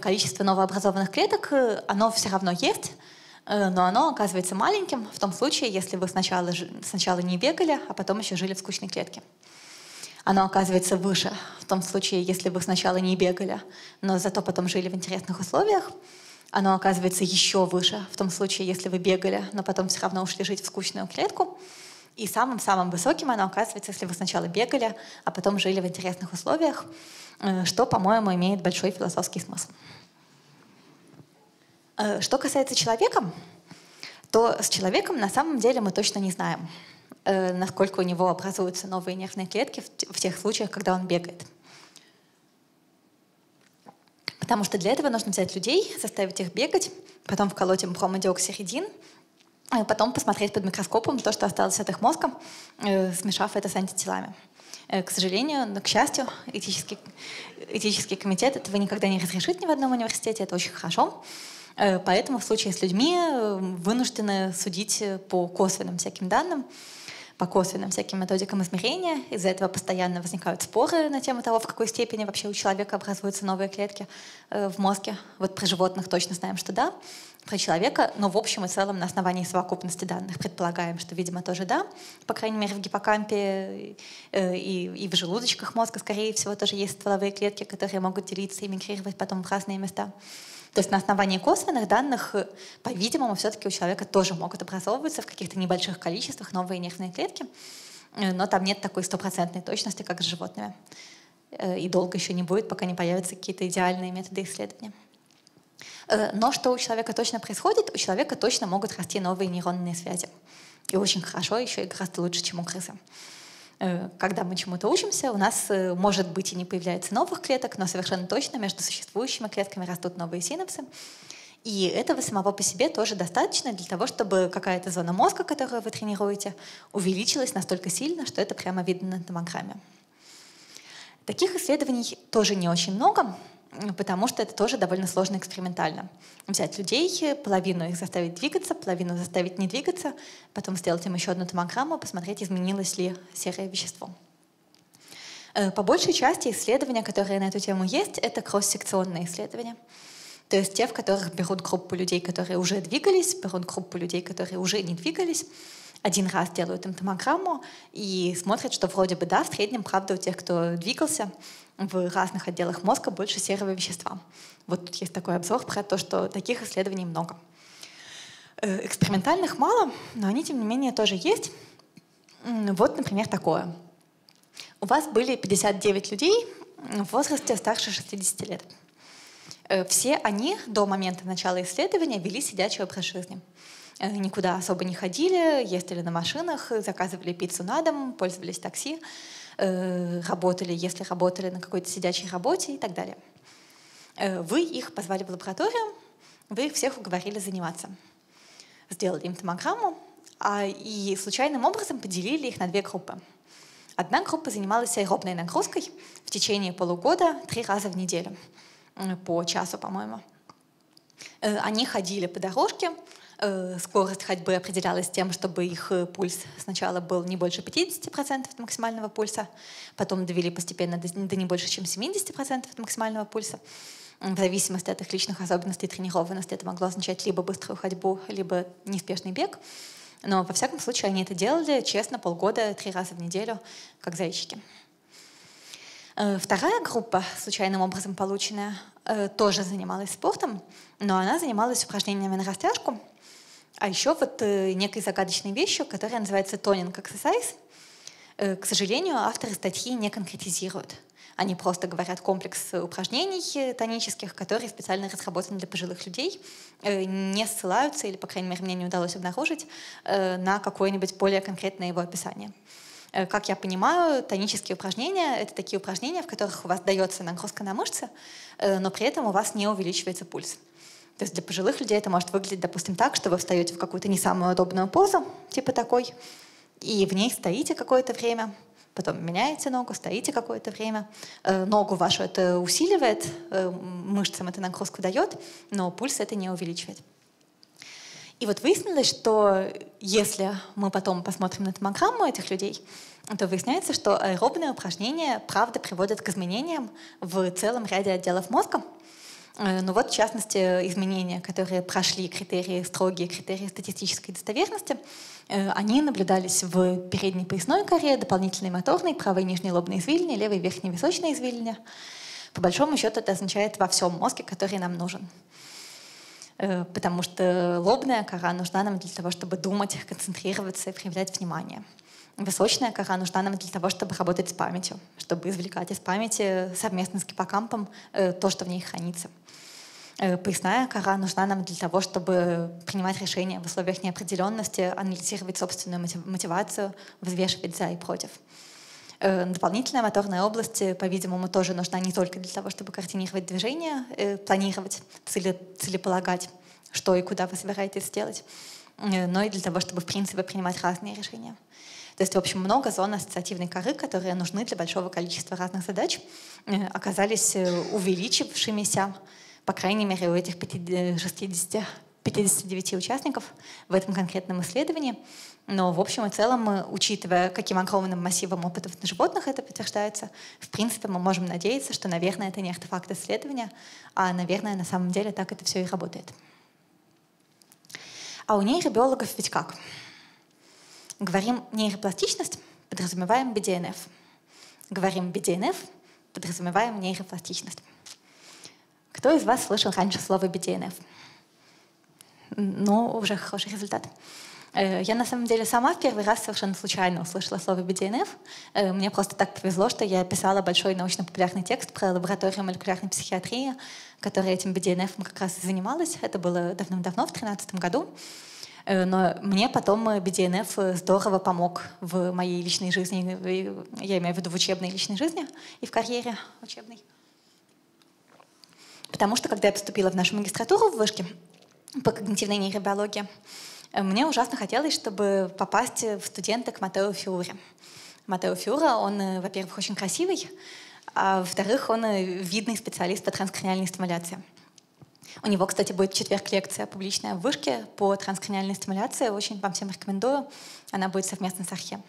Количество новообразованных клеток, оно все равно есть, но оно оказывается маленьким в том случае, если вы сначала не бегали, а потом еще жили в скучной клетке. Оно оказывается выше в том случае, если вы сначала не бегали, но зато потом жили в интересных условиях. Оно оказывается еще выше в том случае, если вы бегали, но потом все равно ушли жить в скучную клетку. И самым-самым высоким оно оказывается, если вы сначала бегали, а потом жили в интересных условиях, что, по-моему, имеет большой философский смысл. Что касается человека, то с человеком на самом деле мы точно не знаем, насколько у него образуются новые нервные клетки в тех случаях, когда он бегает. Потому что для этого нужно взять людей, заставить их бегать, потом вколоть им бромодиоксиридин, потом посмотреть под микроскопом то, что осталось от их мозга, смешав это с антителами. К сожалению, но к счастью, этический комитет этого никогда не разрешит ни в одном университете, это очень хорошо. Поэтому в случае с людьми вынуждены судить по косвенным всяким данным, по косвенным всяким методикам измерения. Из-за этого постоянно возникают споры на тему того, в какой степени вообще у человека образуются новые клетки в мозге. Вот про животных точно знаем, что да, про человека, но в общем и целом на основании совокупности данных предполагаем, что, видимо, тоже да. По крайней мере, в гиппокампе и в желудочках мозга, скорее всего, тоже есть стволовые клетки, которые могут делиться и мигрировать потом в разные места. То есть на основании косвенных данных, по-видимому, все-таки у человека тоже могут образовываться в каких-то небольших количествах новые нервные клетки, но там нет такой стопроцентной точности, как с животными. И долго еще не будет, пока не появятся какие-то идеальные методы исследования. Но что у человека точно происходит? У человека точно могут расти новые нейронные связи. И очень хорошо, еще и гораздо лучше, чем у крысы. Когда мы чему-то учимся, у нас, может быть, и не появляется новых клеток, но совершенно точно между существующими клетками растут новые синапсы. И этого самого по себе тоже достаточно для того, чтобы какая-то зона мозга, которую вы тренируете, увеличилась настолько сильно, что это прямо видно на томограмме. Таких исследований тоже не очень много, потому что это тоже довольно сложно экспериментально. Взять людей, половину их заставить двигаться, половину заставить не двигаться, потом сделать им еще одну томограмму, посмотреть, изменилось ли серое вещество. По большей части исследования, которые на эту тему есть, это кросс-секционные исследования. То есть те, в которых берут группу людей, которые уже двигались, берут группу людей, которые уже не двигались, один раз делают им томограмму и смотрят, что вроде бы да, в среднем, правда, у тех, кто двигался, в разных отделах мозга больше серого вещества. Вот тут есть такой обзор про то, что таких исследований много. Экспериментальных мало, но они, тем не менее, тоже есть. Вот, например, такое. У вас были 59 людей в возрасте старше 60 лет. Все они до момента начала исследования вели сидячий образ жизни. Никуда особо не ходили, ездили на машинах, заказывали пиццу на дом, пользовались такси, работали, если работали, на какой-то сидячей работе и так далее. Вы их позвали в лабораторию, вы их всех уговорили заниматься. Сделали им томограмму и случайным образом поделили их на две группы. Одна группа занималась аэробной нагрузкой в течение полугода 3 раза в неделю, по часу, по-моему. Они ходили по дорожке, скорость ходьбы определялась тем, чтобы их пульс сначала был не больше 50% от максимального пульса, потом довели постепенно до не больше, чем 70% от максимального пульса. В зависимости от их личных особенностей и тренированности это могло означать либо быструю ходьбу, либо неспешный бег. Но, во всяком случае, они это делали честно полгода, 3 раза в неделю, как зайчики. Вторая группа, случайным образом полученная, тоже занималась спортом, но она занималась упражнениями на растяжку, а еще вот некой загадочной вещью, которая называется «тонинг эксерсайз». К сожалению, авторы статьи не конкретизируют. Они просто говорят комплекс упражнений тонических, которые специально разработаны для пожилых людей, не ссылаются, или, по крайней мере, мне не удалось обнаружить, на какое-нибудь более конкретное его описание. Как я понимаю, тонические упражнения — это такие упражнения, в которых у вас дается нагрузка на мышцы, но при этом у вас не увеличивается пульс. То есть для пожилых людей это может выглядеть, допустим, так, что вы встаете в какую-то не самую удобную позу, типа такой, и в ней стоите какое-то время, потом меняете ногу, стоите какое-то время. Ногу вашу это усиливает, мышцам это нагрузку дает, но пульс это не увеличивает. И вот выяснилось, что если мы потом посмотрим на томограмму этих людей, то выясняется, что аэробные упражнения правда приводят к изменениям в целом ряде отделов мозга. Ну вот, в частности, изменения, которые прошли критерии, строгие критерии статистической достоверности, они наблюдались в передней поясной коре, дополнительной моторной, правой нижней лобной извилине, левой верхней височной извилине. По большому счету это означает во всем мозге, который нам нужен. Потому что лобная кора нужна нам для того, чтобы думать, концентрироваться и проявлять внимание. Височная кора нужна нам для того, чтобы работать с памятью, чтобы извлекать из памяти совместно с гиппокампом то, что в ней хранится. Поясная кора нужна нам для того, чтобы принимать решения в условиях неопределенности, анализировать собственную мотивацию, взвешивать за и против. Дополнительная моторная область, по-видимому, тоже нужна не только для того, чтобы координировать движение, планировать, целеполагать, что и куда вы собираетесь сделать, но и для того, чтобы, в принципе, принимать разные решения. То есть, в общем, много зон ассоциативной коры, которые нужны для большого количества разных задач, оказались увеличившимися, по крайней мере, у этих 59 участников в этом конкретном исследовании. Но, в общем и целом, учитывая, каким огромным массивом опытов на животных это подтверждается, в принципе, мы можем надеяться, что, наверное, это не артефакт исследования, а, наверное, на самом деле так это все и работает. А у нейробиологов ведь как? Говорим нейропластичность, подразумеваем BDNF. Говорим BDNF, подразумеваем нейропластичность. Кто из вас слышал раньше слово BDNF? Ну, уже хороший результат. Я, на самом деле, сама в первый раз совершенно случайно услышала слово BDNF. Мне просто так повезло, что я писала большой научно-популярный текст про лабораторию молекулярной психиатрии, которая этим BDNF как раз и занималась. Это было давным-давно, в 2013 году. Но мне потом BDNF здорово помог в моей личной жизни, я имею в виду в учебной личной жизни и в карьере учебной. Потому что, когда я поступила в нашу магистратуру в Вышке по когнитивной нейробиологии, мне ужасно хотелось, чтобы попасть в студенты к Матео Фюре. Матео Фюре, он, во-первых, очень красивый, А во-вторых, он видный специалист по транскраниальной стимуляции. У него, кстати, будет в четверг лекция публичная в Вышке по транскраниальной стимуляции. Очень вам всем рекомендую. Она будет совместно с Архе.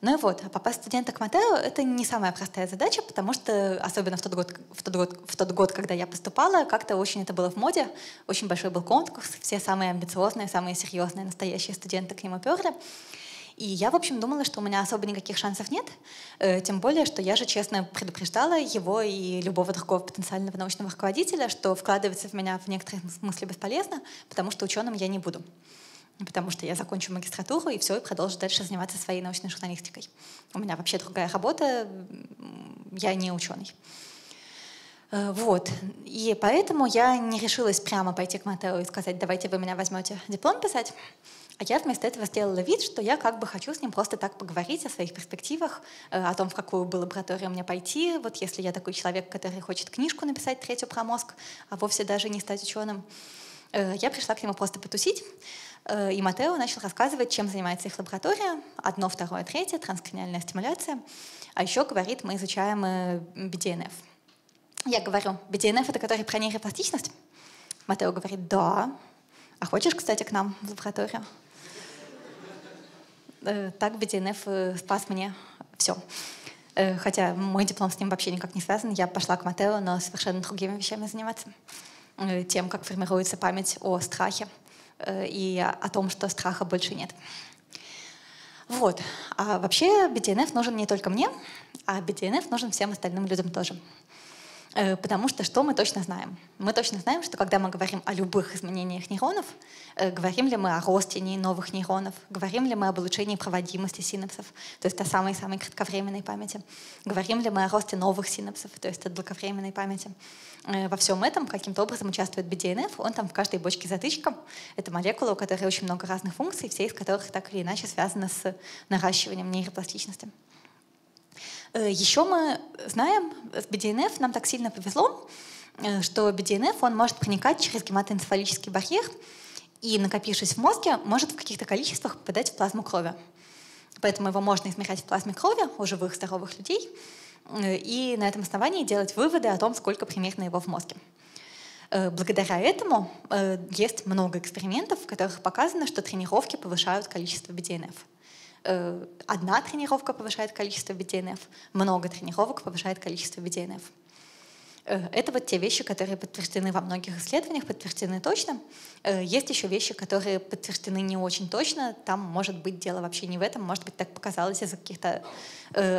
Ну и вот, а попасть студента к Матео — это не самая простая задача, потому что, особенно в тот год, когда я поступала, как-то очень это было в моде, очень большой был конкурс, все самые амбициозные, самые серьезные настоящие студенты к нему перли. И я, в общем, думала, что у меня особо никаких шансов нет, тем более, что я же честно предупреждала его и любого другого потенциального научного руководителя, что вкладываться в меня в некотором смысле бесполезно, потому что ученым я не буду. Потому что я закончу магистратуру и все, и продолжу дальше заниматься своей научной журналистикой. У меня вообще другая работа, я не ученый. Вот. И поэтому я не решилась прямо пойти к Матео и сказать: давайте вы меня возьмете диплом писать. А я вместо этого сделала вид, что я как бы хочу с ним просто так поговорить о своих перспективах, о том, в какую бы лабораторию мне пойти, вот если я такой человек, который хочет книжку написать третью про мозг, а вовсе даже не стать ученым. Я пришла к нему просто потусить, и Матео начал рассказывать, чем занимается их лаборатория. Одно, второе, третье, транскраниальная стимуляция. А еще, говорит, мы изучаем BDNF. Я говорю: BDNF — это который про нейропластичность? Матео говорит: да. А хочешь, кстати, к нам в лабораторию? Так BDNF спас мне все. Хотя мой диплом с ним вообще никак не связан. Я пошла к Матео, но совершенно другими вещами заниматься. Тем, как формируется память о страхе и о том, что страха больше нет. Вот. А вообще BDNF нужен не только мне, а BDNF нужен всем остальным людям тоже. Потому что что мы точно знаем? Мы точно знаем, что когда мы говорим о любых изменениях нейронов, говорим ли мы о росте новых нейронов, говорим ли мы об улучшении проводимости синапсов, то есть о самой-самой кратковременной памяти, говорим ли мы о росте новых синапсов, то есть о долговременной памяти. Во всем этом каким-то образом участвует BDNF, он там в каждой бочке затычка. Это молекула, у которой очень много разных функций, все из которых так или иначе связаны с наращиванием нейропластичности. Еще мы знаем, с BDNF нам так сильно повезло, что BDNF он может проникать через гематоэнцефалический барьер и, накопившись в мозге, может в каких-то количествах попадать в плазму крови. Поэтому его можно измерять в плазме крови у живых здоровых людей и на этом основании делать выводы о том, сколько примерно его в мозге. Благодаря этому есть много экспериментов, в которых показано, что тренировки повышают количество BDNF. Одна тренировка повышает количество BDNF, много тренировок повышает количество BDNF. Это вот те вещи, которые подтверждены во многих исследованиях, подтверждены точно. Есть еще вещи, которые подтверждены не очень точно. Там может быть дело вообще не в этом, может быть так показалось из-за каких-то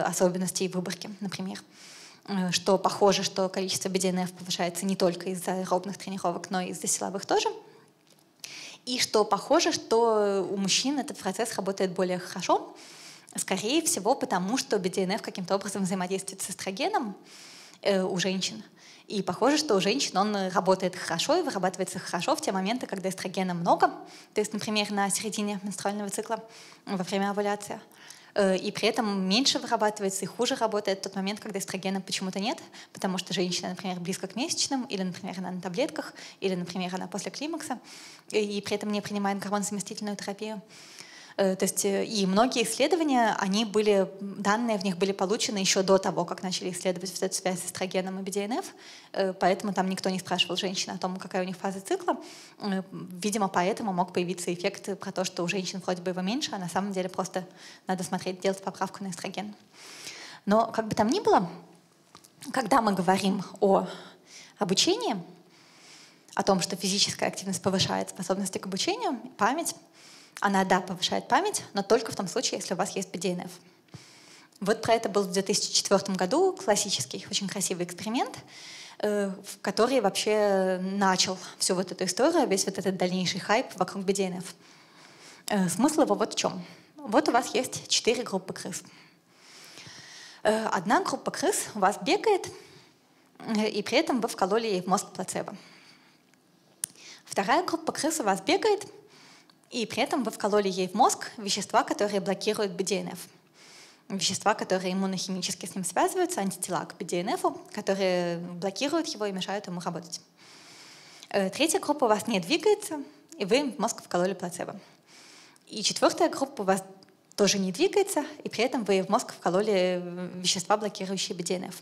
особенностей выборки, например. Что похоже, что количество BDNF повышается не только из-за аэробных тренировок, но и из-за силовых тоже. И что похоже, что у мужчин этот процесс работает более хорошо, скорее всего, потому что BDNF каким-то образом взаимодействует с эстрогеном у женщин. И похоже, что у женщин он работает хорошо и вырабатывается хорошо в те моменты, когда эстрогена много, то есть, например, на середине менструального цикла, во время овуляции. И при этом меньше вырабатывается и хуже работает в тот момент, когда эстрогена почему-то нет, потому что женщина, например, близко к месячным, или, например, она на таблетках, или, например, она после климакса, и при этом не принимает гормонозаместительную терапию. То есть и многие исследования, данные в них были получены еще до того, как начали исследовать вот эту связь с эстрогеном и BDNF, поэтому там никто не спрашивал женщин о том, какая у них фаза цикла. Видимо, поэтому мог появиться эффект про то, что у женщин вроде бы его меньше, а на самом деле просто надо смотреть, делать поправку на эстроген. Но как бы там ни было, когда мы говорим о обучении, о том, что физическая активность повышает способности к обучению, память, она, да, повышает память, но только в том случае, если у вас есть BDNF. Вот про это был в 2004 году классический, очень красивый эксперимент, который вообще начал всю вот эту историю, весь вот этот дальнейший хайп вокруг BDNF. Смысл его вот в чем. Вот у вас есть 4 группы крыс. Одна группа крыс у вас бегает, и при этом вы вкололи ей в мозг плацебо. Вторая группа крыс у вас бегает, и при этом вы вкололи ей в мозг вещества, которые блокируют BDNF. Вещества, которые иммунохимически с ним связываются, антитела к BDNF, которые блокируют его и мешают ему работать. Третья группа у вас не двигается, и вы в мозг вкололи плацебо. И четвертая группа у вас тоже не двигается, и при этом вы в мозг вкололи вещества, блокирующие BDNF.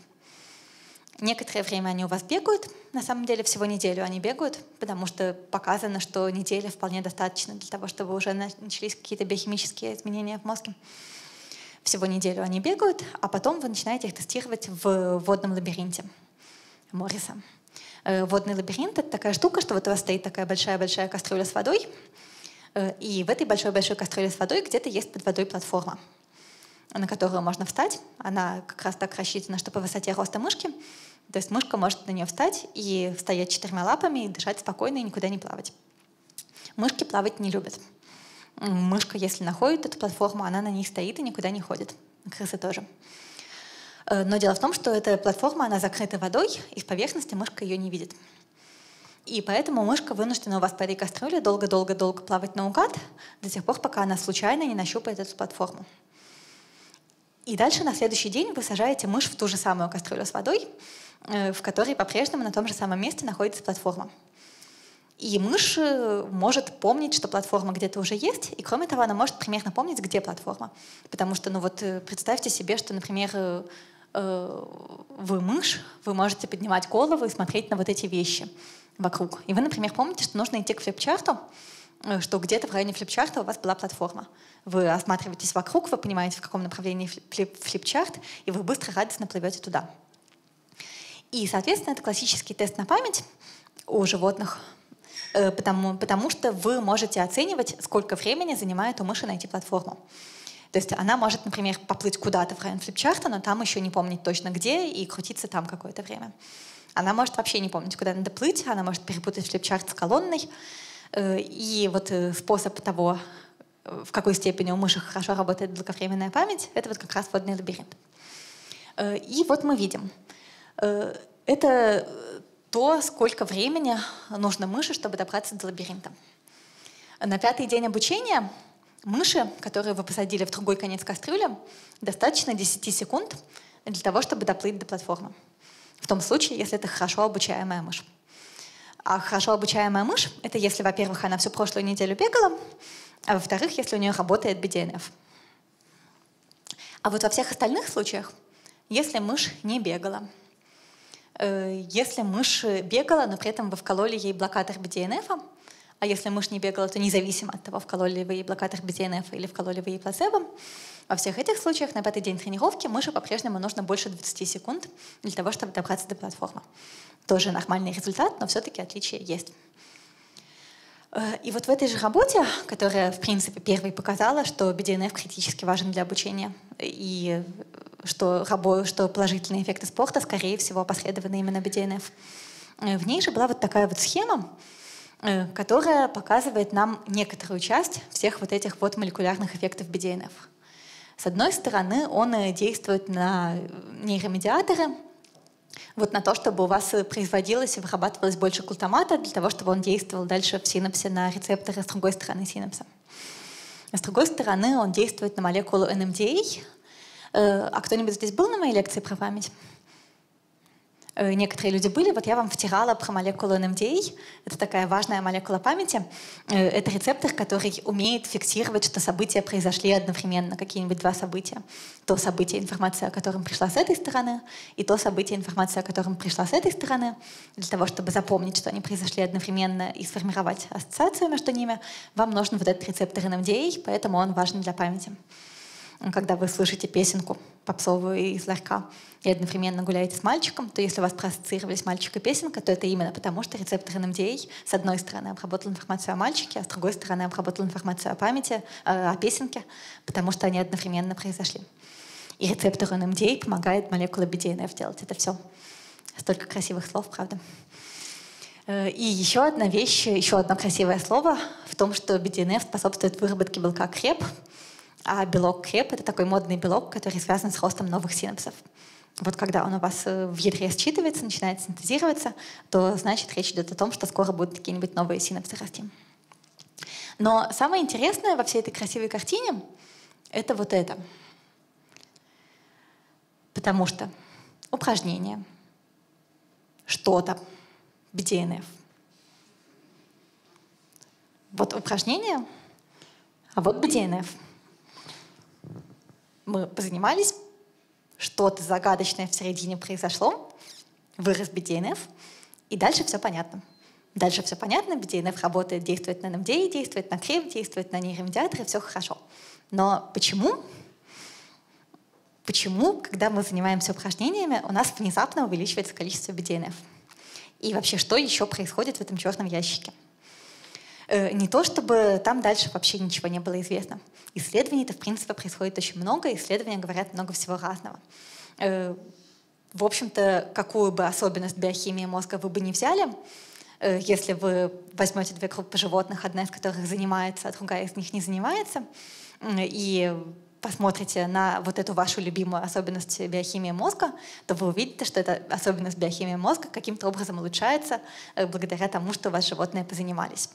Некоторое время они у вас бегают, на самом деле всего неделю они бегают, потому что показано, что недели вполне достаточно для того, чтобы уже начались какие-то биохимические изменения в мозге. Всего неделю они бегают, а потом вы начинаете их тестировать в водном лабиринте Морриса. Водный лабиринт — это такая штука, что вот у вас стоит такая большая-большая кастрюля с водой, и в этой большой-большой кастрюле с водой где-то есть под водой платформа, на которую можно встать. Она как раз так рассчитана, что по высоте роста мышки. То есть мышка может на нее встать и стоять четырьмя лапами, и дышать спокойно и никуда не плавать. Мышки плавать не любят. Мышка, если находит эту платформу, она на ней стоит и никуда не ходит. Крысы тоже. Но дело в том, что эта платформа, она закрыта водой, и с поверхности мышка ее не видит. И поэтому мышка вынуждена у вас по этой кастрюле долго-долго-долго плавать наугад, до тех пор, пока она случайно не нащупает эту платформу. И дальше на следующий день вы сажаете мышь в ту же самую кастрюлю с водой, в которой по-прежнему на том же самом месте находится платформа. И мышь может помнить, что платформа где-то уже есть, и кроме того, она может примерно помнить, где платформа. Потому что, ну вот, представьте себе, что, например, вы мышь, вы можете поднимать голову и смотреть на вот эти вещи вокруг. И вы, например, помните, что нужно идти к флипчарту, что где-то в районе флипчарта у вас была платформа. Вы осматриваетесь вокруг, вы понимаете, в каком направлении флипчарт, и вы быстро, радостно плывете туда. И, соответственно, это классический тест на память у животных, потому что вы можете оценивать, сколько времени занимает у мыши найти платформу. То есть она может, например, поплыть куда-то в район флипчарта, но там еще не помнить точно где и крутиться там какое-то время. Она может вообще не помнить, куда надо плыть, она может перепутать флипчарт с колонной. И вот способ того, в какой степени у мыши хорошо работает долговременная память, это вот как раз водный лабиринт. И вот мы видим. Это то, сколько времени нужно мыши, чтобы добраться до лабиринта. На пятый день обучения мыши, которую вы посадили в другой конец кастрюли, достаточно 10 секунд для того, чтобы доплыть до платформы. В том случае, если это хорошо обучаемая мышь. А хорошо обучаемая мышь — это если, во-первых, она всю прошлую неделю бегала, а во-вторых, если у нее работает BDNF. А вот во всех остальных случаях, если мышь не бегала, если мышь бегала, но при этом вы вкололи ей блокатор BDNF, а если мышь не бегала, то независимо от того, вкололи вы ей блокатор BDNF или вкололи вы ей плацебо, во всех этих случаях на пятый день тренировки мыши по-прежнему нужно больше 20 секунд для того, чтобы добраться до платформы. Тоже нормальный результат, но все-таки отличие есть. И вот в этой же работе, которая, в принципе, первой показала, что BDNF критически важен для обучения, и что положительные эффекты спорта, скорее всего, опосредованы именно BDNF, в ней же была вот такая вот схема, которая показывает нам некоторую часть всех вот этих вот молекулярных эффектов BDNF. С одной стороны, он действует на нейромедиаторы, вот на то, чтобы у вас производилось и вырабатывалось больше глутамата, для того, чтобы он действовал дальше в синапсе на рецепторы с другой стороны синапса. С другой стороны, он действует на молекулу NMDA. А кто-нибудь здесь был на моей лекции про память? Некоторые люди были. Вот я вам втирала про молекулу NMDA. Это такая важная молекула памяти. Это рецептор, который умеет фиксировать, что события произошли одновременно, какие-нибудь два события. То событие, информация о котором пришла с этой стороны, и то событие, информация о котором пришла с этой стороны. Для того, чтобы запомнить, что они произошли одновременно, и сформировать ассоциацию между ними, вам нужен вот этот рецептор NMDA, поэтому он важен для памяти. Когда вы слышите песенку попсовую из ларька и одновременно гуляете с мальчиком, то если у вас проассоциировались мальчик и песенка, то это именно потому, что рецептор NMDA с одной стороны обработал информацию о мальчике, а с другой стороны обработал информацию о памяти, о песенке, потому что они одновременно произошли. И рецептор NMDA помогает молекуле BDNF делать это все. Столько красивых слов, правда? И еще одна вещь, еще одно красивое слово в том, что BDNF способствует выработке белка CREB. А белок CREB — это такой модный белок, который связан с ростом новых синапсов. Вот когда он у вас в ядре считывается, начинает синтезироваться, то значит речь идет о том, что скоро будут какие-нибудь новые синапсы расти. Но самое интересное во всей этой красивой картине — это вот это. Потому что упражнение, что-то, BDNF. Вот упражнение, а вот BDNF. мы позанимались, что-то загадочное в середине произошло, вырос BDNF, и дальше все понятно. Дальше все понятно, BDNF работает, действует на NMDA, действует на CREB, действует на нейромедиаторы, все хорошо. Но почему? Почему, когда мы занимаемся упражнениями, у нас внезапно увеличивается количество BDNF? И вообще, что еще происходит в этом черном ящике? Не то, чтобы там дальше вообще ничего не было известно. Исследований-то, в принципе, происходит очень много, исследования говорят много всего разного. В общем-то, какую бы особенность биохимии мозга вы бы не взяли, если вы возьмете две группы животных, одна из которых занимается, а другая из них не занимается, и посмотрите на вот эту вашу любимую особенность биохимии мозга, то вы увидите, что эта особенность биохимии мозга каким-то образом улучшается благодаря тому, что у вас животные позанимались.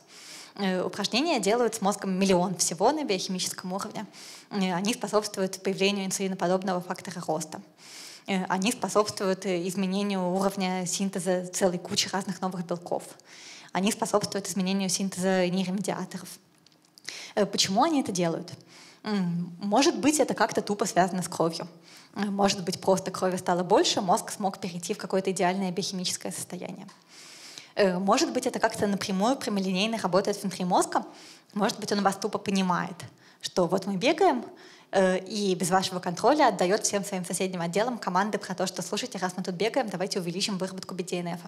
Упражнения делают с мозгом миллион всего на биохимическом уровне. Они способствуют появлению инсулиноподобного фактора роста. Они способствуют изменению уровня синтеза целой кучи разных новых белков. Они способствуют изменению синтеза нейромедиаторов. Почему они это делают? Может быть, это как-то тупо связано с кровью. Может быть, просто крови стало больше, мозг смог перейти в какое-то идеальное биохимическое состояние. Может быть, это как-то напрямую, прямолинейно работает внутри мозга. Может быть, он вас тупо понимает, что вот мы бегаем, и без вашего контроля отдает всем своим соседним отделам команды про то, что слушайте, раз мы тут бегаем, давайте увеличим выработку BDNF.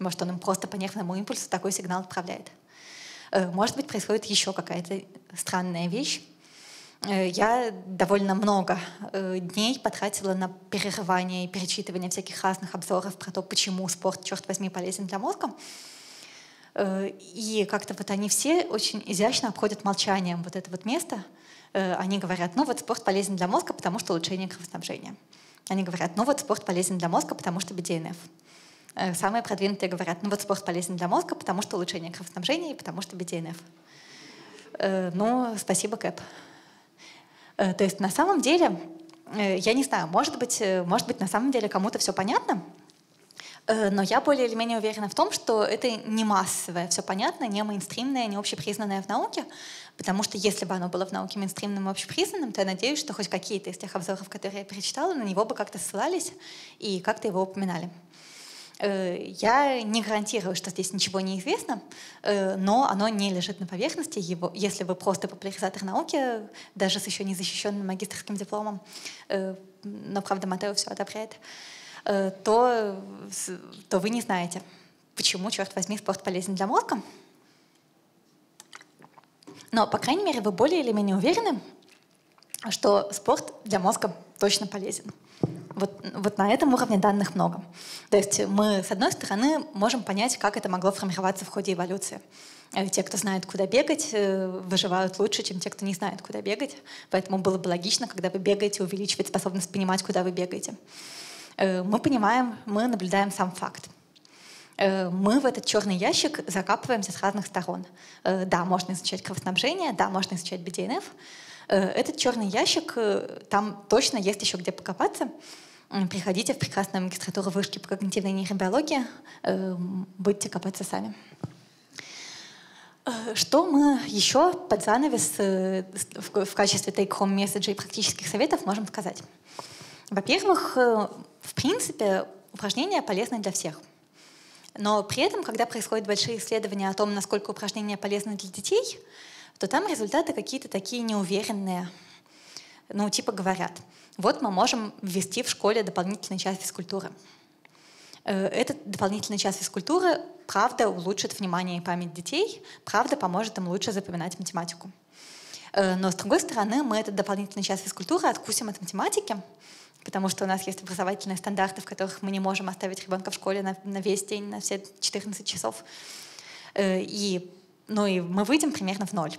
Может, он им просто по нервному импульсу такой сигнал отправляет. Может быть, происходит еще какая-то странная вещь. Я довольно много дней потратила на перерывание и перечитывание всяких разных обзоров про то, почему спорт, черт возьми, полезен для мозга. И как-то вот они все очень изящно обходят молчанием вот это вот место. Они говорят, ну вот спорт полезен для мозга, потому что улучшение кровоснабжения. Они говорят, ну вот спорт полезен для мозга, потому что BDNF. Самые продвинутые говорят, ну вот спорт полезен для мозга, потому что улучшение кровоснабжения и потому что BDNF. Ну, спасибо, Кэп. То есть на самом деле, я не знаю, может быть на самом деле кому-то все понятно, но я более или менее уверена в том, что это не массовое все понятно, не мейнстримное, не общепризнанное в науке, потому что если бы оно было в науке мейнстримным и общепризнанным, то я надеюсь, что хоть какие-то из тех обзоров, которые я перечитала, на него бы как-то ссылались и как-то его упоминали. Я не гарантирую, что здесь ничего не известно, но оно не лежит на поверхности. Если вы просто популяризатор науки, даже с еще не защищенным магистерским дипломом, но, правда, Матео все одобряет, то вы не знаете, почему, черт возьми, спорт полезен для мозга. Но, по крайней мере, вы более или менее уверены, что спорт для мозга точно полезен. Вот на этом уровне данных много. То есть мы, с одной стороны, можем понять, как это могло формироваться в ходе эволюции. Те, кто знает, куда бегать, выживают лучше, чем те, кто не знает, куда бегать. Поэтому было бы логично, когда вы бегаете, увеличивать способность понимать, куда вы бегаете. Мы понимаем, мы наблюдаем сам факт. Мы в этот черный ящик закапываемся с разных сторон. Да, можно изучать кровоснабжение, да, можно изучать BDNF. Этот черный ящик, там точно есть еще где покопаться. Приходите в прекрасную магистратуру вышки по когнитивной нейробиологии, будете копаться сами. Что мы еще под занавес в качестве take-home месседжей и практических советов можем сказать? Во-первых, в принципе, упражнения полезны для всех. Но при этом, когда происходят большие исследования о том, насколько упражнения полезны для детей, то там результаты какие-то такие неуверенные. Ну, типа говорят, вот мы можем ввести в школе дополнительный час физкультуры. Этот дополнительный час физкультуры, правда, улучшит внимание и память детей, правда, поможет им лучше запоминать математику. Но, с другой стороны, мы этот дополнительный час физкультуры откусим от математики, потому что у нас есть образовательные стандарты, в которых мы не можем оставить ребенка в школе на весь день, на все 14 часов. И мы выйдем примерно в ноль.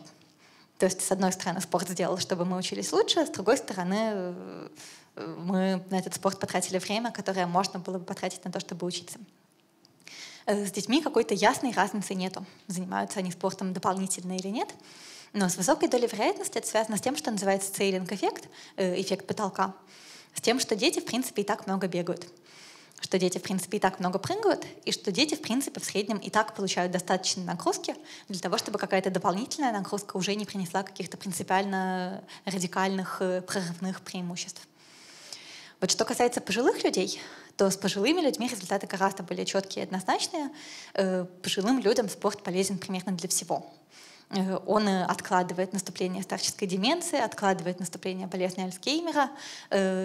То есть, с одной стороны, спорт сделал, чтобы мы учились лучше, с другой стороны, мы на этот спорт потратили время, которое можно было бы потратить на то, чтобы учиться. С детьми какой-то ясной разницы нету, занимаются они спортом дополнительно или нет. Но с высокой долей вероятности это связано с тем, что называется цейлинг-эффект, эффект потолка, с тем, что дети, в принципе, и так много бегают. что дети, в принципе, и так много прыгают, и что дети, в принципе, в среднем и так получают достаточно нагрузки для того, чтобы какая-то дополнительная нагрузка уже не принесла каких-то принципиально радикальных прорывных преимуществ. Вот что касается пожилых людей, то с пожилыми людьми результаты гораздо более четкие и однозначные. Пожилым людям спорт полезен примерно для всего. Он откладывает наступление старческой деменции, откладывает наступление болезни Альцгеймера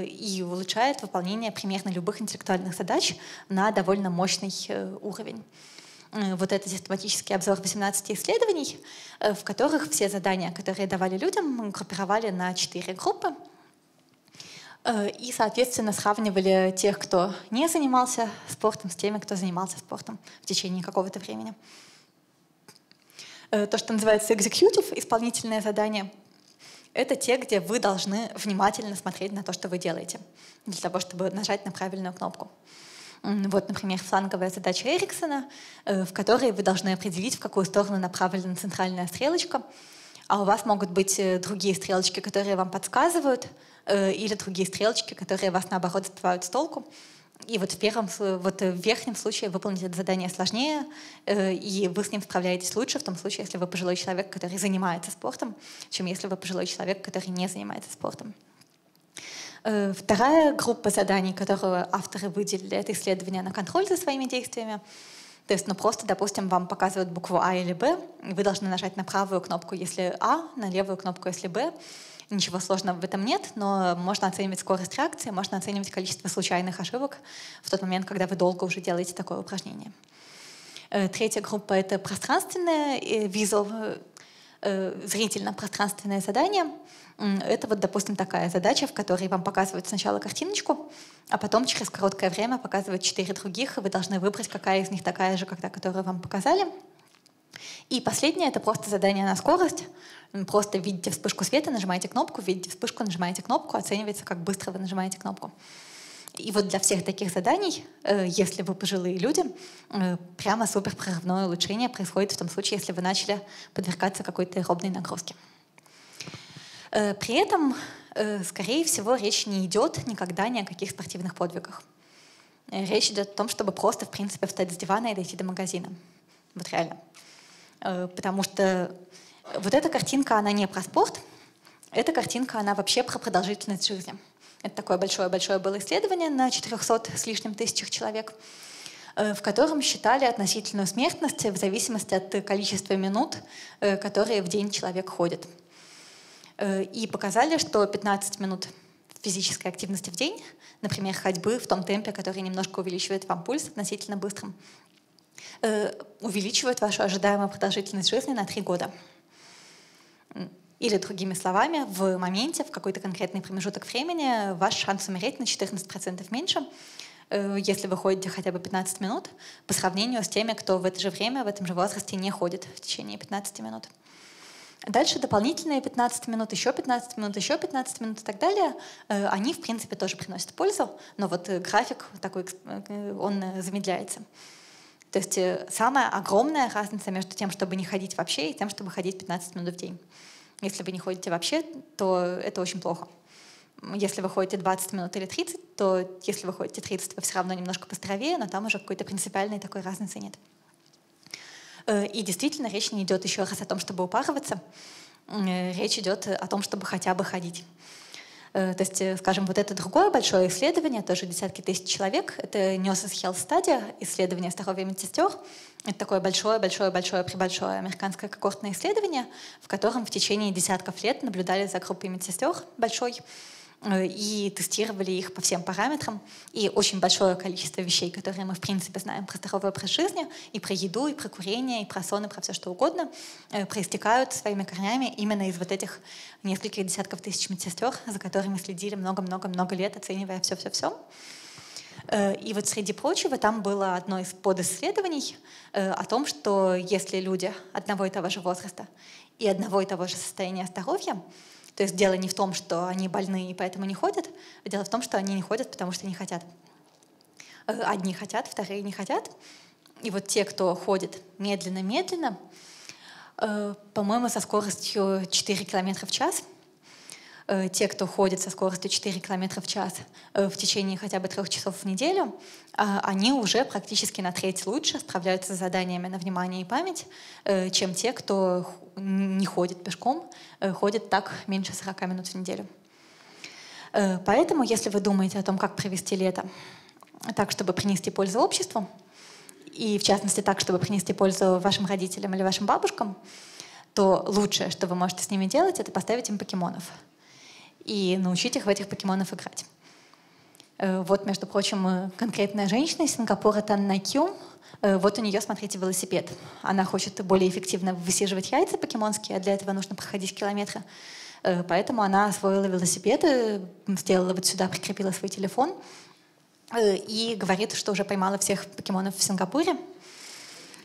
и улучшает выполнение примерно любых интеллектуальных задач на довольно мощный уровень. Вот это систематический обзор 18 исследований, в которых все задания, которые давали людям, группировали на 4 группы. И, соответственно, сравнивали тех, кто не занимался спортом, с теми, кто занимался спортом в течение какого-то времени. То, что называется executive, исполнительное задание, это те, где вы должны внимательно смотреть на то, что вы делаете, для того, чтобы нажать на правильную кнопку. Вот, например, фланговая задача Эриксона, в которой вы должны определить, в какую сторону направлена центральная стрелочка, а у вас могут быть другие стрелочки, которые вам подсказывают, или другие стрелочки, которые вас, наоборот, сбивают с толку. И вот в верхнем случае выполнить это задание сложнее, и вы с ним справляетесь лучше, в том случае, если вы пожилой человек, который занимается спортом, чем если вы пожилой человек, который не занимается спортом. Вторая группа заданий, которую авторы выделили, это исследование на контроль за своими действиями. То есть, ну, просто, допустим, вам показывают букву А или Б, вы должны нажать на правую кнопку, если А, на левую кнопку, если Б. Ничего сложного в этом нет, но можно оценивать скорость реакции, можно оценивать количество случайных ошибок в тот момент, когда вы долго уже делаете такое упражнение. Третья группа — это пространственное, зрительно-пространственное задание. Это вот, допустим, такая задача, в которой вам показывают сначала картиночку, а потом через короткое время показывают 4 других, и вы должны выбрать, какая из них такая же, которую вам показали. И последнее — это просто задание на скорость. Просто видите вспышку света, нажимаете кнопку, видите вспышку, нажимаете кнопку, оценивается, как быстро вы нажимаете кнопку. И вот для всех таких заданий, если вы пожилые люди, прямо супер прорывное улучшение происходит в том случае, если вы начали подвергаться какой-то аэробной нагрузке. При этом, скорее всего, речь не идет никогда ни о каких спортивных подвигах. Речь идет о том, чтобы просто, в принципе, встать с дивана и дойти до магазина. Вот реально. Потому что вот эта картинка, она не про спорт, эта картинка, она вообще про продолжительность жизни. Это такое большое-большое было исследование на 400 с лишним тысячах человек, в котором считали относительную смертность в зависимости от количества минут, которые в день человек ходит. И показали, что 15 минут физической активности в день, например, ходьбы в том темпе, который немножко увеличивает вам пульс относительно быстрым, увеличивают вашу ожидаемую продолжительность жизни на 3 года. Или, другими словами, в моменте, в какой-то конкретный промежуток времени ваш шанс умереть на 14% меньше, если вы ходите хотя бы 15 минут, по сравнению с теми, кто в это же время, в этом же возрасте не ходит в течение 15 минут. Дальше дополнительные 15 минут, еще 15 минут, еще 15 минут и так далее, они, в принципе, тоже приносят пользу, но вот график такой, он замедляется. То есть самая огромная разница между тем, чтобы не ходить вообще, и тем, чтобы ходить 15 минут в день. Если вы не ходите вообще, то это очень плохо. Если вы ходите 20 минут или 30, то если вы ходите 30, вы все равно немножко поздоровее, но там уже какой-то принципиальной такой разницы нет. И действительно, речь не идет еще раз о том, чтобы упарываться. Речь идет о том, чтобы хотя бы ходить. То есть, скажем, вот это другое большое исследование, тоже десятки тысяч человек, это Nurses' Health Study, исследование здоровья медсестер. Это такое большое-большое-большое-пребольшое американское когортное исследование, в котором в течение десятков лет наблюдали за группой медсестер большой и тестировали их по всем параметрам. И очень большое количество вещей, которые мы, в принципе, знаем про здоровый образ жизни, и про еду, и про курение, и про сон, и про все что угодно, проистекают своими корнями именно из вот этих нескольких десятков тысяч медсестер, за которыми следили много-много-много лет, оценивая все-все-все. И вот среди прочего там было одно из подисследований о том, что если люди одного и того же возраста и одного и того же состояния здоровья, то есть дело не в том, что они больны и поэтому не ходят, а дело в том, что они не ходят, потому что не хотят. Одни хотят, вторые не хотят. И вот те, кто ходит медленно-медленно, по-моему, со скоростью 4 км в час, те, кто ходит со скоростью 4 км в час в течение хотя бы 3 часов в неделю, они уже практически на треть лучше справляются с заданиями на внимание и память, чем те, кто не ходит пешком, ходит так меньше 40 минут в неделю. Поэтому, если вы думаете о том, как провести лето так, чтобы принести пользу обществу, и в частности так, чтобы принести пользу вашим родителям или вашим бабушкам, то лучшее, что вы можете с ними делать, это поставить им покемонов и научить их в этих покемонов играть. Вот, между прочим, конкретная женщина из Сингапура, Тан Накиум, вот у нее, смотрите, велосипед. Она хочет более эффективно высиживать яйца покемонские, а для этого нужно проходить километры. Поэтому она освоила велосипед, сделала вот сюда, прикрепила свой телефон и говорит, что уже поймала всех покемонов в Сингапуре.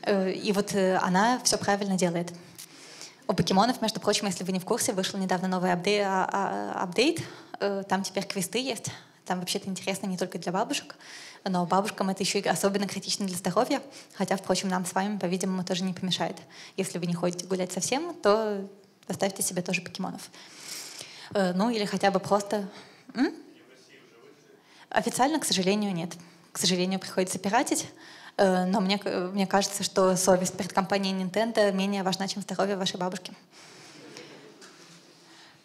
И вот она все правильно делает. У покемонов, между прочим, если вы не в курсе, вышел недавно новый апдейт. Там теперь квесты есть. Там вообще-то интересно не только для бабушек, но бабушкам это еще и особенно критично для здоровья. Хотя, впрочем, нам с вами, по-видимому, тоже не помешает. Если вы не ходите гулять совсем, то поставьте себе тоже покемонов. Ну или хотя бы просто... Официально, к сожалению, нет. К сожалению, приходится пиратить. Но мне кажется, что совесть перед компанией Nintendo менее важна, чем здоровье вашей бабушки.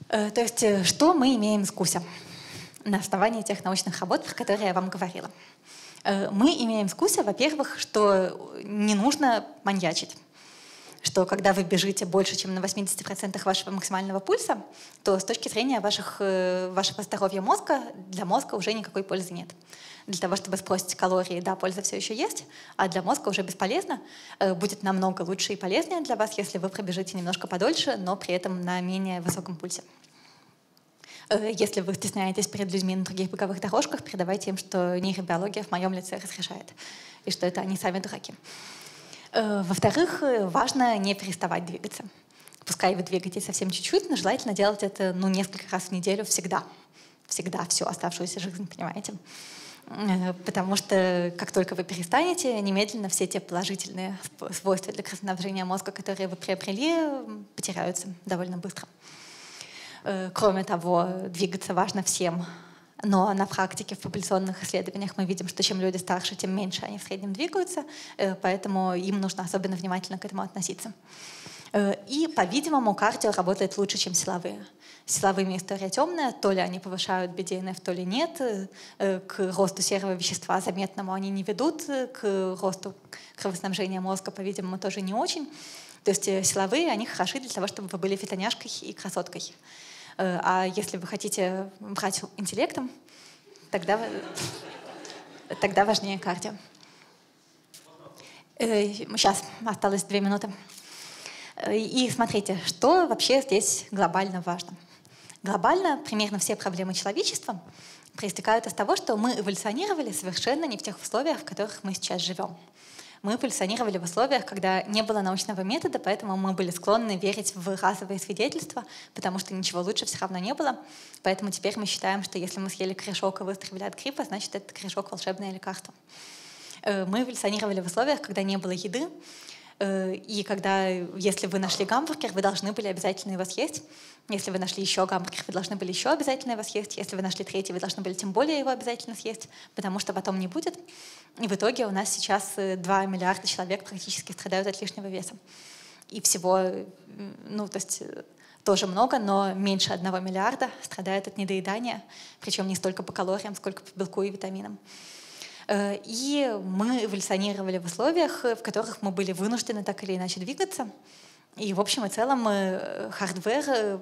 То есть, что мы имеем с Куся на основании тех научных работ, про которые я вам говорила? Мы имеем с Куся, во-первых, что не нужно маньячить. Что когда вы бежите больше, чем на 80% вашего максимального пульса, то с точки зрения вашего здоровья мозга, для мозга уже никакой пользы нет. Для того, чтобы сбросить калории, да, польза все еще есть, а для мозга уже бесполезно. Будет намного лучше и полезнее для вас, если вы пробежите немножко подольше, но при этом на менее высоком пульсе. Если вы стесняетесь перед людьми на других беговых дорожках, передавайте им, что нейробиология в моем лице разрешает, и что это они сами дураки. Во-вторых, важно не переставать двигаться. Пускай вы двигаетесь совсем чуть-чуть, но желательно делать это несколько раз в неделю всегда. Всегда всю оставшуюся жизнь, понимаете? Потому что как только вы перестанете, немедленно все те положительные свойства для кровоснабжения мозга, которые вы приобрели, потеряются довольно быстро. Кроме того, двигаться важно всем. Но на практике в популяционных исследованиях мы видим, что чем люди старше, тем меньше они в среднем двигаются, поэтому им нужно особенно внимательно к этому относиться. И, по-видимому, кардио работает лучше, чем силовые. С силовыми история темная, то ли они повышают BDNF, то ли нет. К росту серого вещества заметному они не ведут, к росту кровоснабжения мозга, по-видимому, тоже не очень. То есть силовые, они хороши для того, чтобы вы были фитоняшкой и красоткой. А если вы хотите брать интеллектом, тогда важнее кардио. Сейчас осталось 2 минуты. И смотрите, что вообще здесь глобально важно. Глобально примерно все проблемы человечества проистекают из того, что мы эволюционировали совершенно не в тех условиях, в которых мы сейчас живем. Мы эволюционировали в условиях, когда не было научного метода, поэтому мы были склонны верить в разовые свидетельства, потому что ничего лучше все равно не было. Поэтому теперь мы считаем, что если мы съели корешок и выздоровели от гриппа, значит, этот корешок — волшебное лекарство. Мы эволюционировали в условиях, когда не было еды, и когда, если вы нашли гамбургер, вы должны были обязательно его съесть. Если вы нашли еще гамбургер, вы должны были еще обязательно его съесть. Если вы нашли третий, вы должны были тем более его обязательно съесть, потому что потом не будет. И в итоге у нас сейчас 2 миллиарда человек практически страдают от лишнего веса. И всего, то есть тоже много, но меньше 1 миллиарда страдают от недоедания, причем не столько по калориям, сколько по белку и витаминам. И мы эволюционировали в условиях, в которых мы были вынуждены так или иначе двигаться. И в общем и целом хардвер,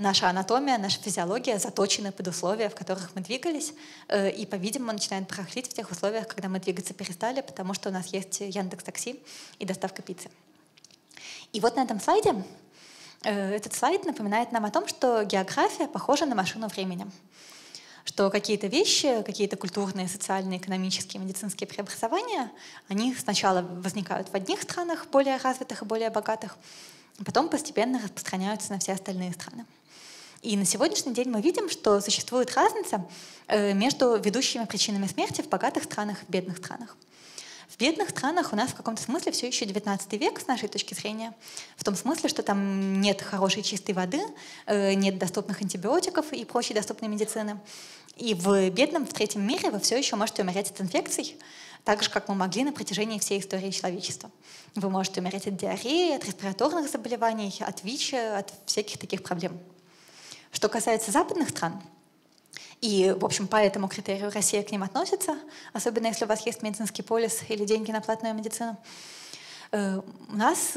наша анатомия, наша физиология заточены под условия, в которых мы двигались. И, по-видимому, начинает барахлить в тех условиях, когда мы двигаться перестали, потому что у нас есть Яндекс.Такси и доставка пиццы. И вот на этом слайде, этот слайд напоминает нам о том, что география похожа на машину времени. Что какие-то вещи, какие-то культурные, социальные, экономические, медицинские преобразования, они сначала возникают в одних странах, более развитых и более богатых, потом постепенно распространяются на все остальные страны. И на сегодняшний день мы видим, что существует разница между ведущими причинами смерти в богатых странах и в бедных странах. В бедных странах у нас в каком-то смысле все еще 19 век с нашей точки зрения. В том смысле, что там нет хорошей чистой воды, нет доступных антибиотиков и прочей доступной медицины. И в бедном, в третьем мире вы все еще можете умереть от инфекций, так же, как мы могли на протяжении всей истории человечества. Вы можете умереть от диареи, от респираторных заболеваний, от ВИЧ, от всяких таких проблем. Что касается западных стран, и, в общем, по этому критерию Россия к ним относится, особенно если у вас есть медицинский полис или деньги на платную медицину, у нас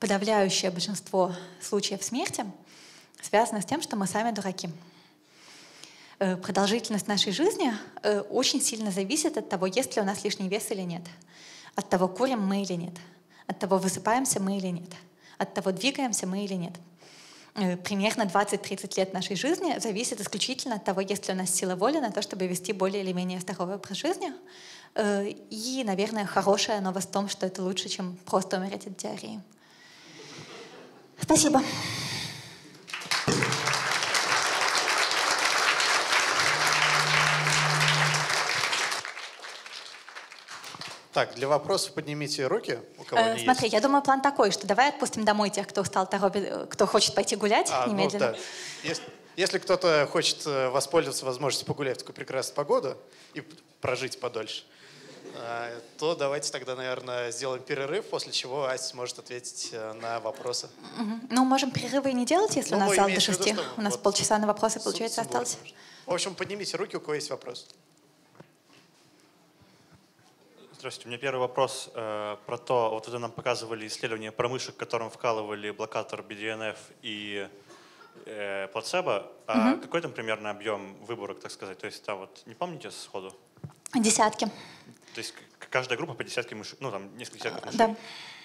подавляющее большинство случаев смерти связано с тем, что мы сами дураки. Продолжительность нашей жизни очень сильно зависит от того, есть ли у нас лишний вес или нет, от того, курим мы или нет, от того, высыпаемся мы или нет, от того, двигаемся мы или нет. Примерно 20-30 лет нашей жизни зависит исключительно от того, есть ли у нас сила воли на то, чтобы вести более или менее здоровый образ жизни. И, наверное, хорошая новость в том, что это лучше, чем просто умереть от диареи. Спасибо. Так, для вопросов поднимите руки, у кого они смотри, есть. Я думаю, план такой, что давай отпустим домой тех, кто устал, торопит, кто хочет пойти гулять немедленно. Ну, да. Если кто-то хочет воспользоваться возможностью погулять в такую прекрасную погоду и прожить подольше, то давайте тогда, наверное, сделаем перерыв, после чего Ася сможет ответить на вопросы. Ну, можем перерывы и не делать, если у нас зал до 6. У нас полчаса на вопросы, получается, осталось. В общем, поднимите руки, у кого есть вопрос. Здравствуйте. У меня первый вопрос про то, вот это нам показывали исследование про мышек, которым вкалывали блокатор BDNF и плацебо. А какой там примерно объем выборок, так сказать? То есть там вот, не помните сходу? Десятки. То есть каждая группа по десятке мышек, ну там несколько десятков мышек. Да.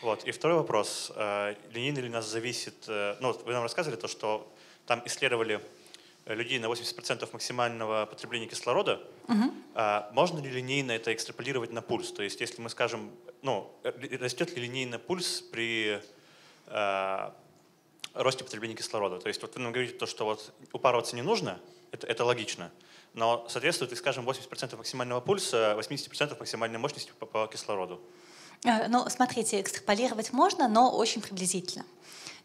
Вот. И второй вопрос. Линейно ли у нас зависит, ну вот вы нам рассказывали то, что там исследовали людей на 80% максимального потребления кислорода, можно ли линейно это экстраполировать на пульс? То есть, если мы скажем, ну, растет ли линейно пульс при росте потребления кислорода? То есть, вот вы нам говорите, то, что вот упарываться не нужно, это логично, но соответствует, скажем, 80% максимального пульса, 80% максимальной мощности по кислороду. Ну, смотрите, экстраполировать можно, но очень приблизительно.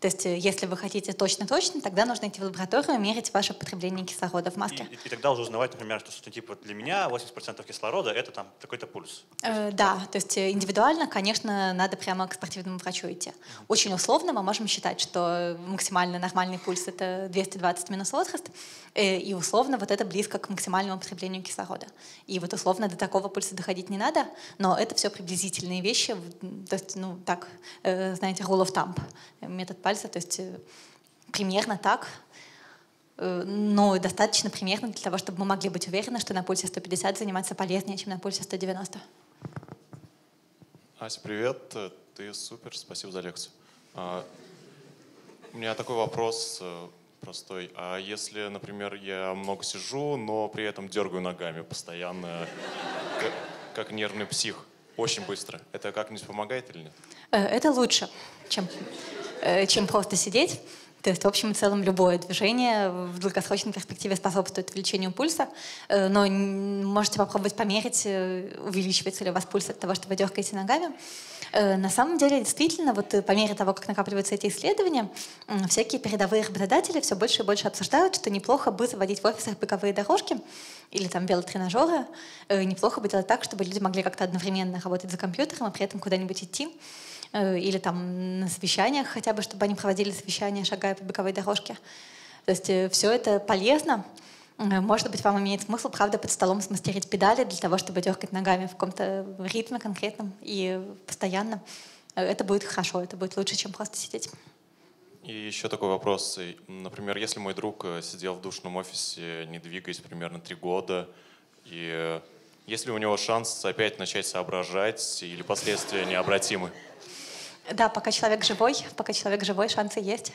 То есть, если вы хотите точно-точно, тогда нужно идти в лабораторию и мерить ваше потребление кислорода в маске. И тогда уже узнавать, например, что типа для меня 80% кислорода — это там такой-то пульс. Да, то есть индивидуально, конечно, надо прямо к спортивному врачу идти. Очень условно мы можем считать, что максимально нормальный пульс — это 220 минус возраст, и условно вот это близко к максимальному потреблению кислорода. И вот условно до такого пульса доходить не надо, но это все приблизительные вещи, то есть, ну, так, знаете, rule of thumb, метод пальца. То есть примерно так, но достаточно примерно для того, чтобы мы могли быть уверены, что на пульсе 150 заниматься полезнее, чем на пульсе 190. Ася, привет. Ты супер, спасибо за лекцию. У меня такой вопрос простой. А если, например, я много сижу, но при этом дергаю ногами постоянно, как нервный псих, очень быстро, это как-нибудь помогает или нет? Это лучше, чем просто сидеть. То есть, в общем и целом, любое движение в долгосрочной перспективе способствует увеличению пульса, но можете попробовать померить, увеличивается ли у вас пульс от того, что вы дергаете ногами. На самом деле, действительно, вот по мере того, как накапливаются эти исследования, всякие передовые работодатели все больше и больше обсуждают, что неплохо бы заводить в офисах беговые дорожки или там велотренажеры, неплохо бы делать так, чтобы люди могли как-то одновременно работать за компьютером, а при этом куда-нибудь идти. Или там на совещаниях хотя бы, чтобы они проводили совещания, шагая по беговой дорожке. То есть все это полезно. Может быть, вам имеет смысл, правда, под столом смастерить педали для того, чтобы дергать ногами в каком-то ритме конкретном и постоянно. Это будет хорошо, это будет лучше, чем просто сидеть. И еще такой вопрос. Например, если мой друг сидел в душном офисе, не двигаясь примерно 3 года, и есть ли у него шанс опять начать соображать или последствия необратимы? Да, пока человек живой, шансы есть.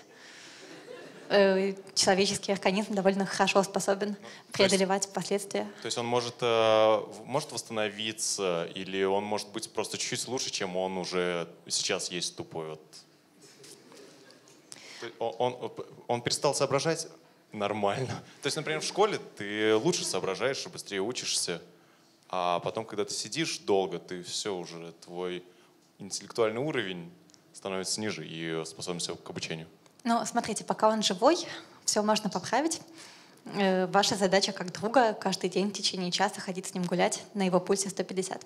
Человеческий организм довольно хорошо способен преодолевать последствия. То есть он может восстановиться, или он может быть просто чуть-чуть лучше, чем он уже сейчас есть тупой. Вот. Он перестал соображать нормально. То есть, например, в школе ты лучше соображаешь, быстрее учишься. А потом, когда ты сидишь долго, ты все уже, твой интеллектуальный уровень становится ниже и способность к обучению. Ну, смотрите, пока он живой, все можно поправить. Ваша задача как друга каждый день в течение часа ходить с ним гулять на его пульсе 150.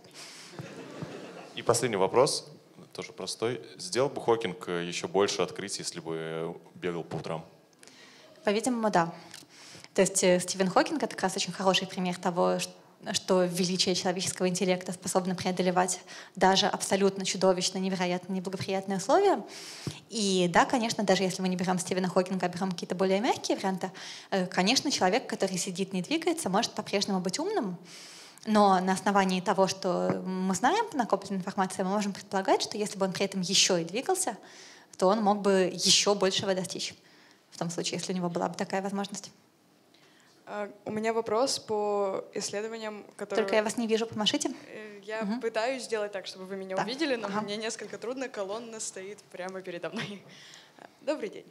И последний вопрос, тоже простой. Сделал бы Хокинг еще больше открытий, если бы бегал по утрам? По-видимому, да. То есть Стивен Хокинг — это как раз очень хороший пример того, что величие человеческого интеллекта способно преодолевать даже абсолютно чудовищно, невероятно неблагоприятные условия. И да, конечно, даже если мы не берем Стивена Хокинга, а берем какие-то более мягкие варианты, конечно, человек, который сидит, не двигается, может по-прежнему быть умным, но на основании того, что мы знаем по накопленной информации, мы можем предполагать, что если бы он при этом еще и двигался, то он мог бы еще большего достичь. В том случае, если у него была бы такая возможность. У меня вопрос по исследованиям, которые... Только я вас не вижу, помашите. Я пытаюсь сделать так, чтобы вы меня увидели, но мне несколько трудно, колонна стоит прямо передо мной. Добрый день.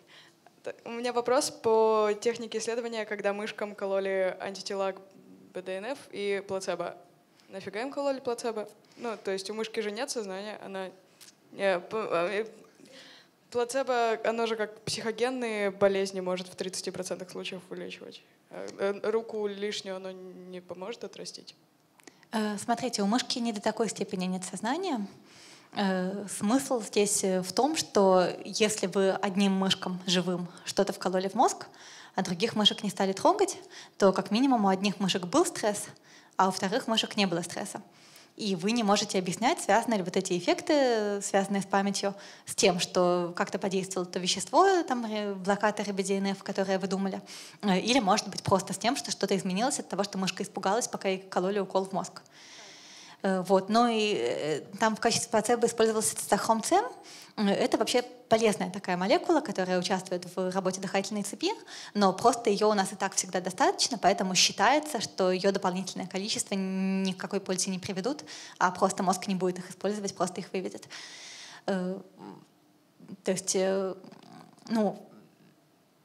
У меня вопрос по технике исследования, когда мышкам кололи антитела к БДНФ и плацебо. Нафига им кололи плацебо? Ну, то есть у мышки же нет сознания, она... Плацебо, оно же как психогенные болезни может в 30% случаев вылечивать. Руку лишнюю оно не поможет отрастить? Смотрите, у мышки не до такой степени нет сознания. Смысл здесь в том, что если вы одним мышкам живым что-то вкололи в мозг, а других мышек не стали трогать, то как минимум у одних мышек был стресс, а у вторых мышек не было стресса. И вы не можете объяснять, связаны ли вот эти эффекты, связанные с памятью, с тем, что как-то подействовало то вещество, там, блокаторы BDNF, которые вы думали, или, может быть, просто с тем, что что-то изменилось от того, что мышка испугалась, пока ей кололи укол в мозг. Вот. Ну и там в качестве плацебо использовался цитохром-С. Это вообще полезная такая молекула, которая участвует в работе дыхательной цепи, но просто ее у нас и так всегда достаточно, поэтому считается, что ее дополнительное количество ни к какой пользе не приведут, а просто мозг не будет их использовать, просто их выведет. То есть, ну,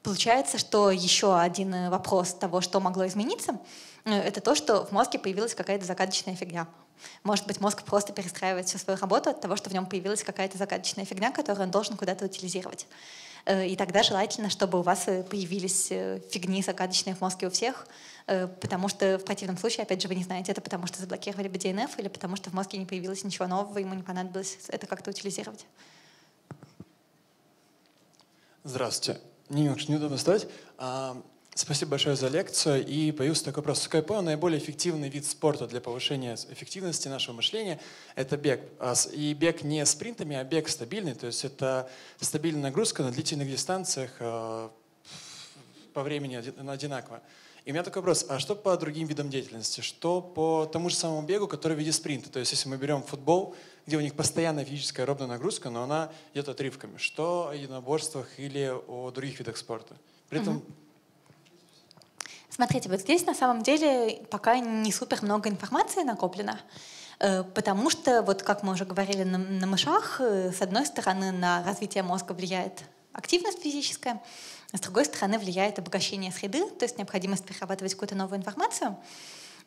получается, что еще один вопрос того, что могло измениться, это то, что в мозге появилась какая-то загадочная фигня. Может быть, мозг просто перестраивает всю свою работу от того, что в нем появилась какая-то загадочная фигня, которую он должен куда-то утилизировать. И тогда желательно, чтобы у вас появились фигни загадочные в мозге у всех, потому что в противном случае, опять же, вы не знаете, это потому что заблокировали BDNF или потому что в мозге не появилось ничего нового, ему не понадобилось это как-то утилизировать. Здравствуйте. Не очень неудобно встать. Спасибо большое за лекцию. И появился такой вопрос. Как я понял, наиболее эффективный вид спорта для повышения эффективности нашего мышления – это бег. И бег не спринтами, а бег стабильный. То есть это стабильная нагрузка на длительных дистанциях по времени одинаково. И у меня такой вопрос. А что по другим видам деятельности? Что по тому же самому бегу, который в виде спринта? То есть если мы берем футбол, где у них постоянная физическая аэробная нагрузка, но она идет отрывками. Что о единоборствах или о других видах спорта? При этом… Смотрите, вот здесь на самом деле пока не супер много информации накоплено, потому что, вот как мы уже говорили на мышах, с одной стороны на развитие мозга влияет активность физическая, с другой стороны влияет обогащение среды, то есть необходимость перерабатывать какую-то новую информацию.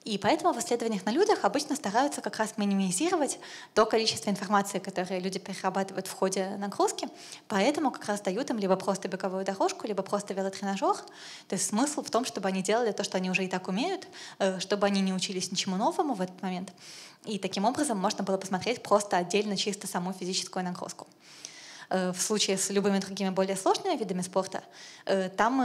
И поэтому в исследованиях на людях обычно стараются как раз минимизировать то количество информации, которое люди перерабатывают в ходе нагрузки. Поэтому как раз дают им либо просто беговую дорожку, либо просто велотренажер. То есть смысл в том, чтобы они делали то, что они уже и так умеют, чтобы они не учились ничему новому в этот момент. И таким образом можно было посмотреть просто отдельно чисто саму физическую нагрузку. В случае с любыми другими более сложными видами спорта, там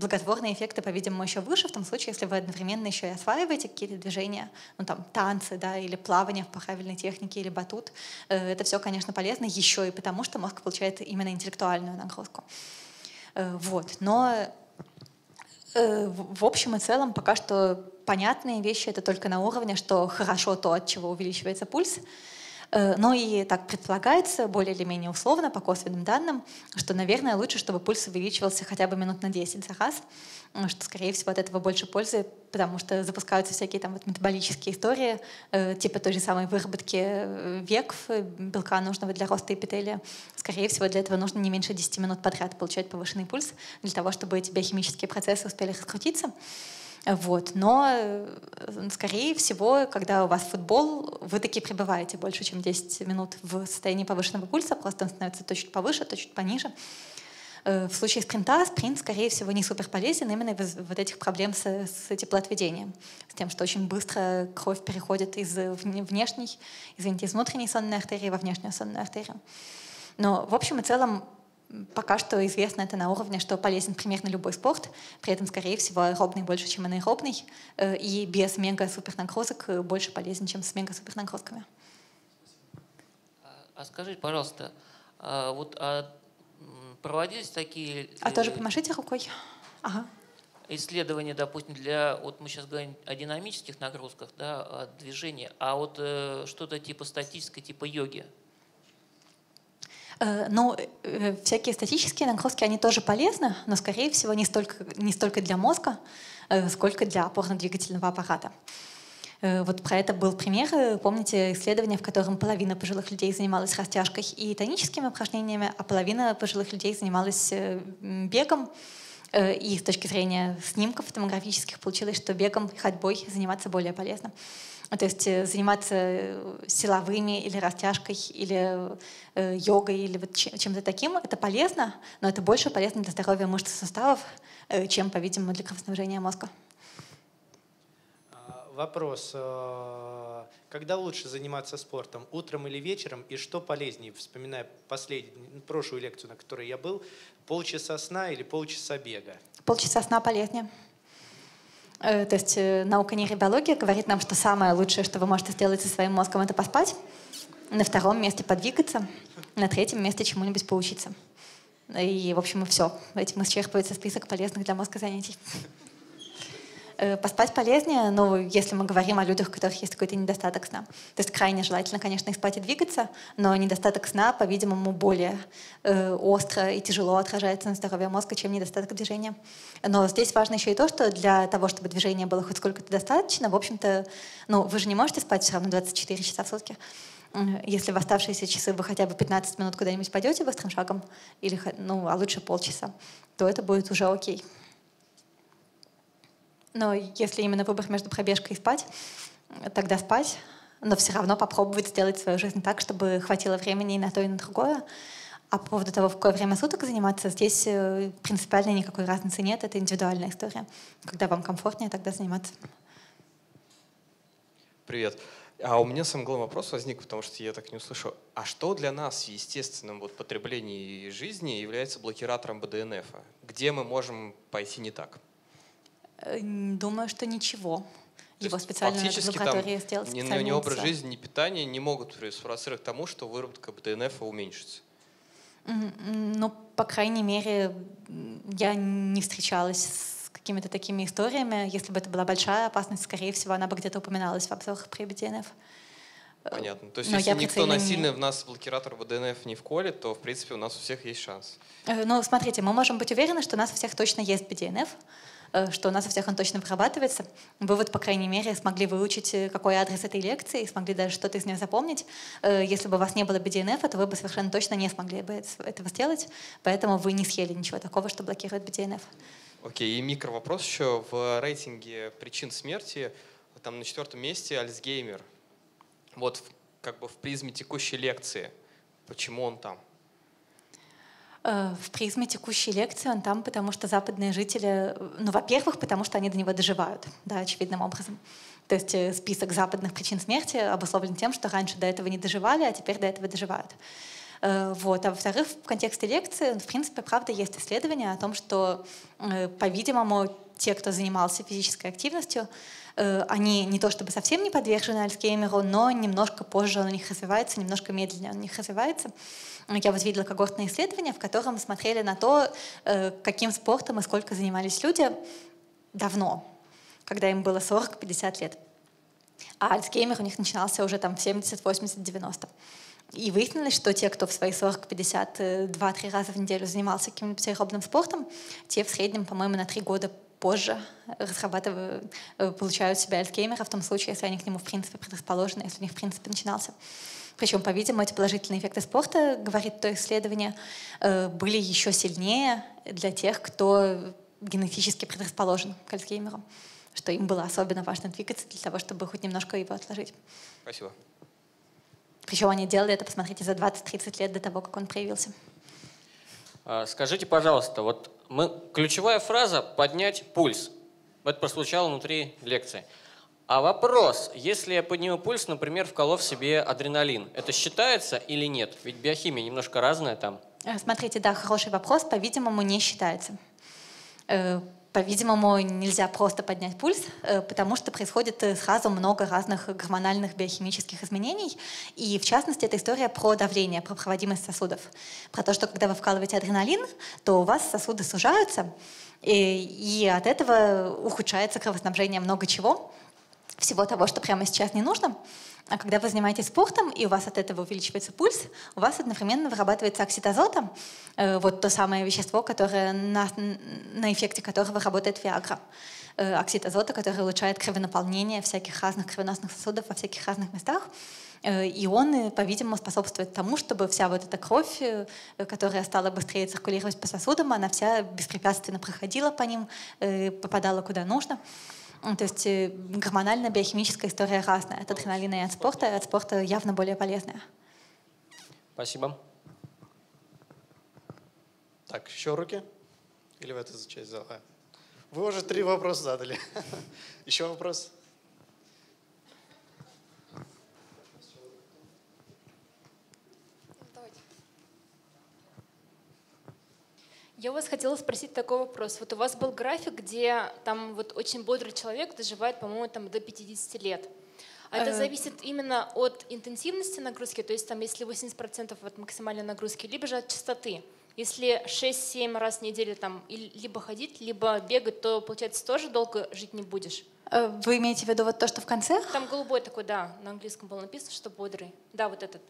благотворные эффекты, по-видимому, еще выше, в том случае, если вы одновременно еще и осваиваете какие-то движения, ну там танцы, да, или плавание в правильной технике, или батут. Это все, конечно, полезно еще и потому, что мозг получает именно интеллектуальную нагрузку. Вот. Но в общем и целом пока что понятные вещи — это только на уровне, что хорошо то, от чего увеличивается пульс. Ну и так предполагается, более или менее условно, по косвенным данным, что, наверное, лучше, чтобы пульс увеличивался хотя бы минут на 10 за раз, что, скорее всего, от этого больше пользы, потому что запускаются всякие там вот метаболические истории, типа той же самой выработки VEGF, белка нужного для роста эпителия. Скорее всего, для этого нужно не меньше 10 минут подряд получать повышенный пульс, для того, чтобы эти биохимические процессы успели раскрутиться. Вот. Но, скорее всего, когда у вас футбол, вы таки пребываете больше, чем 10 минут в состоянии повышенного пульса, просто он становится то чуть повыше, то чуть пониже. В случае спринта, спринт, скорее всего, не супер полезен именно из вот этих проблем с теплоотведением, с тем, что очень быстро кровь переходит из внешней, извините, из внутренней сонной артерии во внешнюю сонную артерию. Но в общем и целом пока что известно это на уровне, что полезен примерно любой спорт, при этом, скорее всего, аэробный больше, чем анаэробный, и без мега-супернагрузок больше полезен, чем с мега-супернагрузками. А скажите, пожалуйста, вот проводились такие… А тоже помашите рукой. Ага. Исследования, допустим, для… Вот мы сейчас говорим о динамических нагрузках, да, о движении, а вот что-то типа статической, типа йоги? Ну, всякие статические нагрузки, они тоже полезны, но, скорее всего, не столько для мозга, сколько для опорно-двигательного аппарата. Вот про это был пример. Помните исследование, в котором половина пожилых людей занималась растяжкой и тоническими упражнениями, а половина пожилых людей занималась бегом. И с точки зрения снимков томографических получилось, что бегом и ходьбой заниматься более полезно. То есть заниматься силовыми или растяжкой, или йогой, или вот чем-то таким, это полезно, но это больше полезно для здоровья мышц и суставов, чем, по-видимому, для кровоснабжения мозга. Вопрос. Когда лучше заниматься спортом, утром или вечером, и что полезнее? Вспоминая прошлую лекцию, на которой я был, полчаса сна или полчаса бега? Полчаса сна полезнее. То есть наука нейробиологии говорит нам, что самое лучшее, что вы можете сделать со своим мозгом, это поспать, на втором месте подвигаться, на третьем месте чему-нибудь поучиться. И, в общем, и все. Этим исчерпывается список полезных для мозга занятий. Поспать полезнее, но если мы говорим о людях, у которых есть какой-то недостаток сна. То есть крайне желательно, конечно, и спать, и двигаться, но недостаток сна, по-видимому, более остро и тяжело отражается на здоровье мозга, чем недостаток движения. Но здесь важно еще и то, что для того, чтобы движения было хоть сколько-то достаточно, в общем-то, ну, вы же не можете спать все равно 24 часа в сутки. Если в оставшиеся часы вы хотя бы 15 минут куда-нибудь пойдете быстрым шагом, или, ну, а лучше полчаса, то это будет уже окей. Но если именно выбор между пробежкой и спать, тогда спать, но все равно попробовать сделать свою жизнь так, чтобы хватило времени и на то, и на другое. А по поводу того, в какое время суток заниматься, здесь принципиально никакой разницы нет, это индивидуальная история. Когда вам комфортнее, тогда заниматься. Привет. А у меня самый главный вопрос возник, потому что я так не услышал. А что для нас в естественном вот потреблении жизни является блокиратором БДНФ? Где мы можем пойти не так? Думаю, что ничего. Его специально в лаборатории сделать специально. Ни образ жизни, ни питание не могут спровоцировать к тому, что выработка БДНФ уменьшится. Ну, по крайней мере, я не встречалась с какими-то такими историями. Если бы это была большая опасность, скорее всего, она бы где-то упоминалась в обзорах при БДНФ. Понятно. То есть, если никто насильно в нас блокиратор БДНФ не вколет, то, в принципе, у нас у всех есть шанс. Ну, смотрите, мы можем быть уверены, что у нас у всех точно есть БДНФ, что у нас у всех он точно вырабатывается. Вы вот, по крайней мере, смогли выучить, какой адрес этой лекции, и смогли даже что-то из нее запомнить. Если бы у вас не было BDNF, то вы бы совершенно точно не смогли бы этого сделать, поэтому вы не съели ничего такого, что блокирует BDNF. Окей, и микровопрос еще. В рейтинге причин смерти там на 4-м месте Альцгеймер. Вот как бы в призме текущей лекции. Почему он там? В призме текущей лекции он там, потому что западные жители, ну, во-первых, потому что они до него доживают, да, очевидным образом. То есть список западных причин смерти обусловлен тем, что раньше до этого не доживали, а теперь до этого доживают. Вот. А во-вторых, в контексте лекции, в принципе, правда, есть исследования о том, что, по-видимому, те, кто занимался физической активностью, они не то чтобы совсем не подвержены Альцгеймеру, но немножко позже он у них развивается, немножко медленнее он у них развивается. Я вот видела когортное исследование, в котором смотрели на то, каким спортом и сколько занимались люди давно, когда им было 40-50 лет. А Альцгеймер у них начинался уже там в 70, 80, 90. И выяснилось, что те, кто в свои 40-50 2-3 раза в неделю занимался каким-нибудь аэробным спортом, те в среднем, по-моему, на 3 года позже получают себя Альцгеймера, в том случае, если они к нему в принципе предрасположены, если у них в принципе начинался. Причем, по-видимому, эти положительные эффекты спорта, говорит то исследование, были еще сильнее для тех, кто генетически предрасположен к Альцгеймеру. что им было особенно важно двигаться для того, чтобы хоть немножко его отложить. Спасибо. Причем они делали это, посмотрите, за 20-30 лет до того, как он проявился. Скажите, пожалуйста, вот ключевая фраза «поднять пульс». Это прозвучало внутри лекции. А вопрос, если я подниму пульс, например, вколов себе адреналин, это считается или нет? Ведь биохимия немножко разная там. Смотрите, да, хороший вопрос. По-видимому, не считается. По-видимому, нельзя просто поднять пульс, потому что происходит сразу много разных гормональных биохимических изменений. И в частности, это история про давление, про проводимость сосудов. Про то, что когда вы вкалываете адреналин, то у вас сосуды сужаются, и от этого ухудшается кровоснабжение много чего. Всего того, что прямо сейчас не нужно. А когда вы занимаетесь спортом, и у вас от этого увеличивается пульс, у вас одновременно вырабатывается оксид азота, вот то самое вещество, которое на эффекте которого работает Виагра. Оксид азота, который улучшает кровонаполнение всяких разных кровеносных сосудов во всяких разных местах. И он, по-видимому, способствует тому, чтобы вся вот эта кровь, которая стала быстрее циркулировать по сосудам, она вся беспрепятственно проходила по ним, попадала куда нужно. То есть гормонально-биохимическая история разная. От адреналина и от спорта. От спорта явно более полезная. Спасибо. Так, еще руки? Или в эту часть зала? Вы уже 3 вопроса задали. Еще вопрос? Я у вас хотела спросить такой вопрос. Вот у вас был график, где там вот очень бодрый человек доживает, по-моему, там до 50 лет. А это зависит именно от интенсивности нагрузки, то есть там если 80% от максимальной нагрузки, либо же от частоты. Если 6-7 раз в неделю там либо ходить, либо бегать, то, получается, тоже долго жить не будешь. Вы имеете в виду вот то, что в конце? Там голубой такой, да, на английском было написано, что бодрый. Да, вот этот.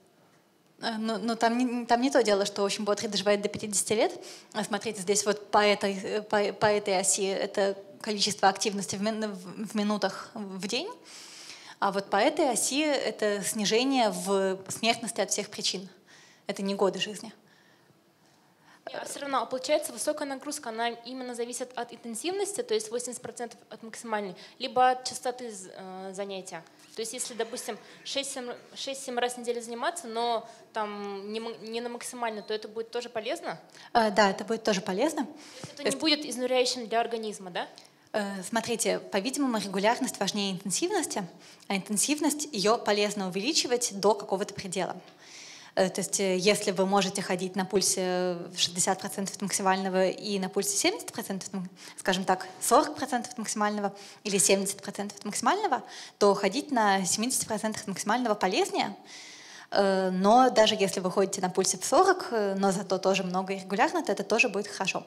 Но там не то дело, что очень бодрый доживает до 50 лет. Смотрите, здесь вот по этой оси это количество активности в минутах в день, а вот по этой оси это снижение в смертности от всех причин. Это не годы жизни. А все равно, получается, высокая нагрузка, она именно зависит от интенсивности, то есть 80% от максимальной, либо от частоты занятия. То есть если, допустим, 6-7 раз в неделю заниматься, но там не на максимально, то это будет тоже полезно? Да, это будет тоже полезно. Это не будет изнуряющим для организма, да? Смотрите, по-видимому, регулярность важнее интенсивности, а интенсивность ее полезно увеличивать до какого-то предела. То есть если вы можете ходить на пульсе 60% от максимального и на пульсе 70%, скажем так, 40% от максимального или 70% от максимального, то ходить на 70% от максимального полезнее. Но даже если вы ходите на пульсе в 40, но зато тоже много и регулярно, то это тоже будет хорошо.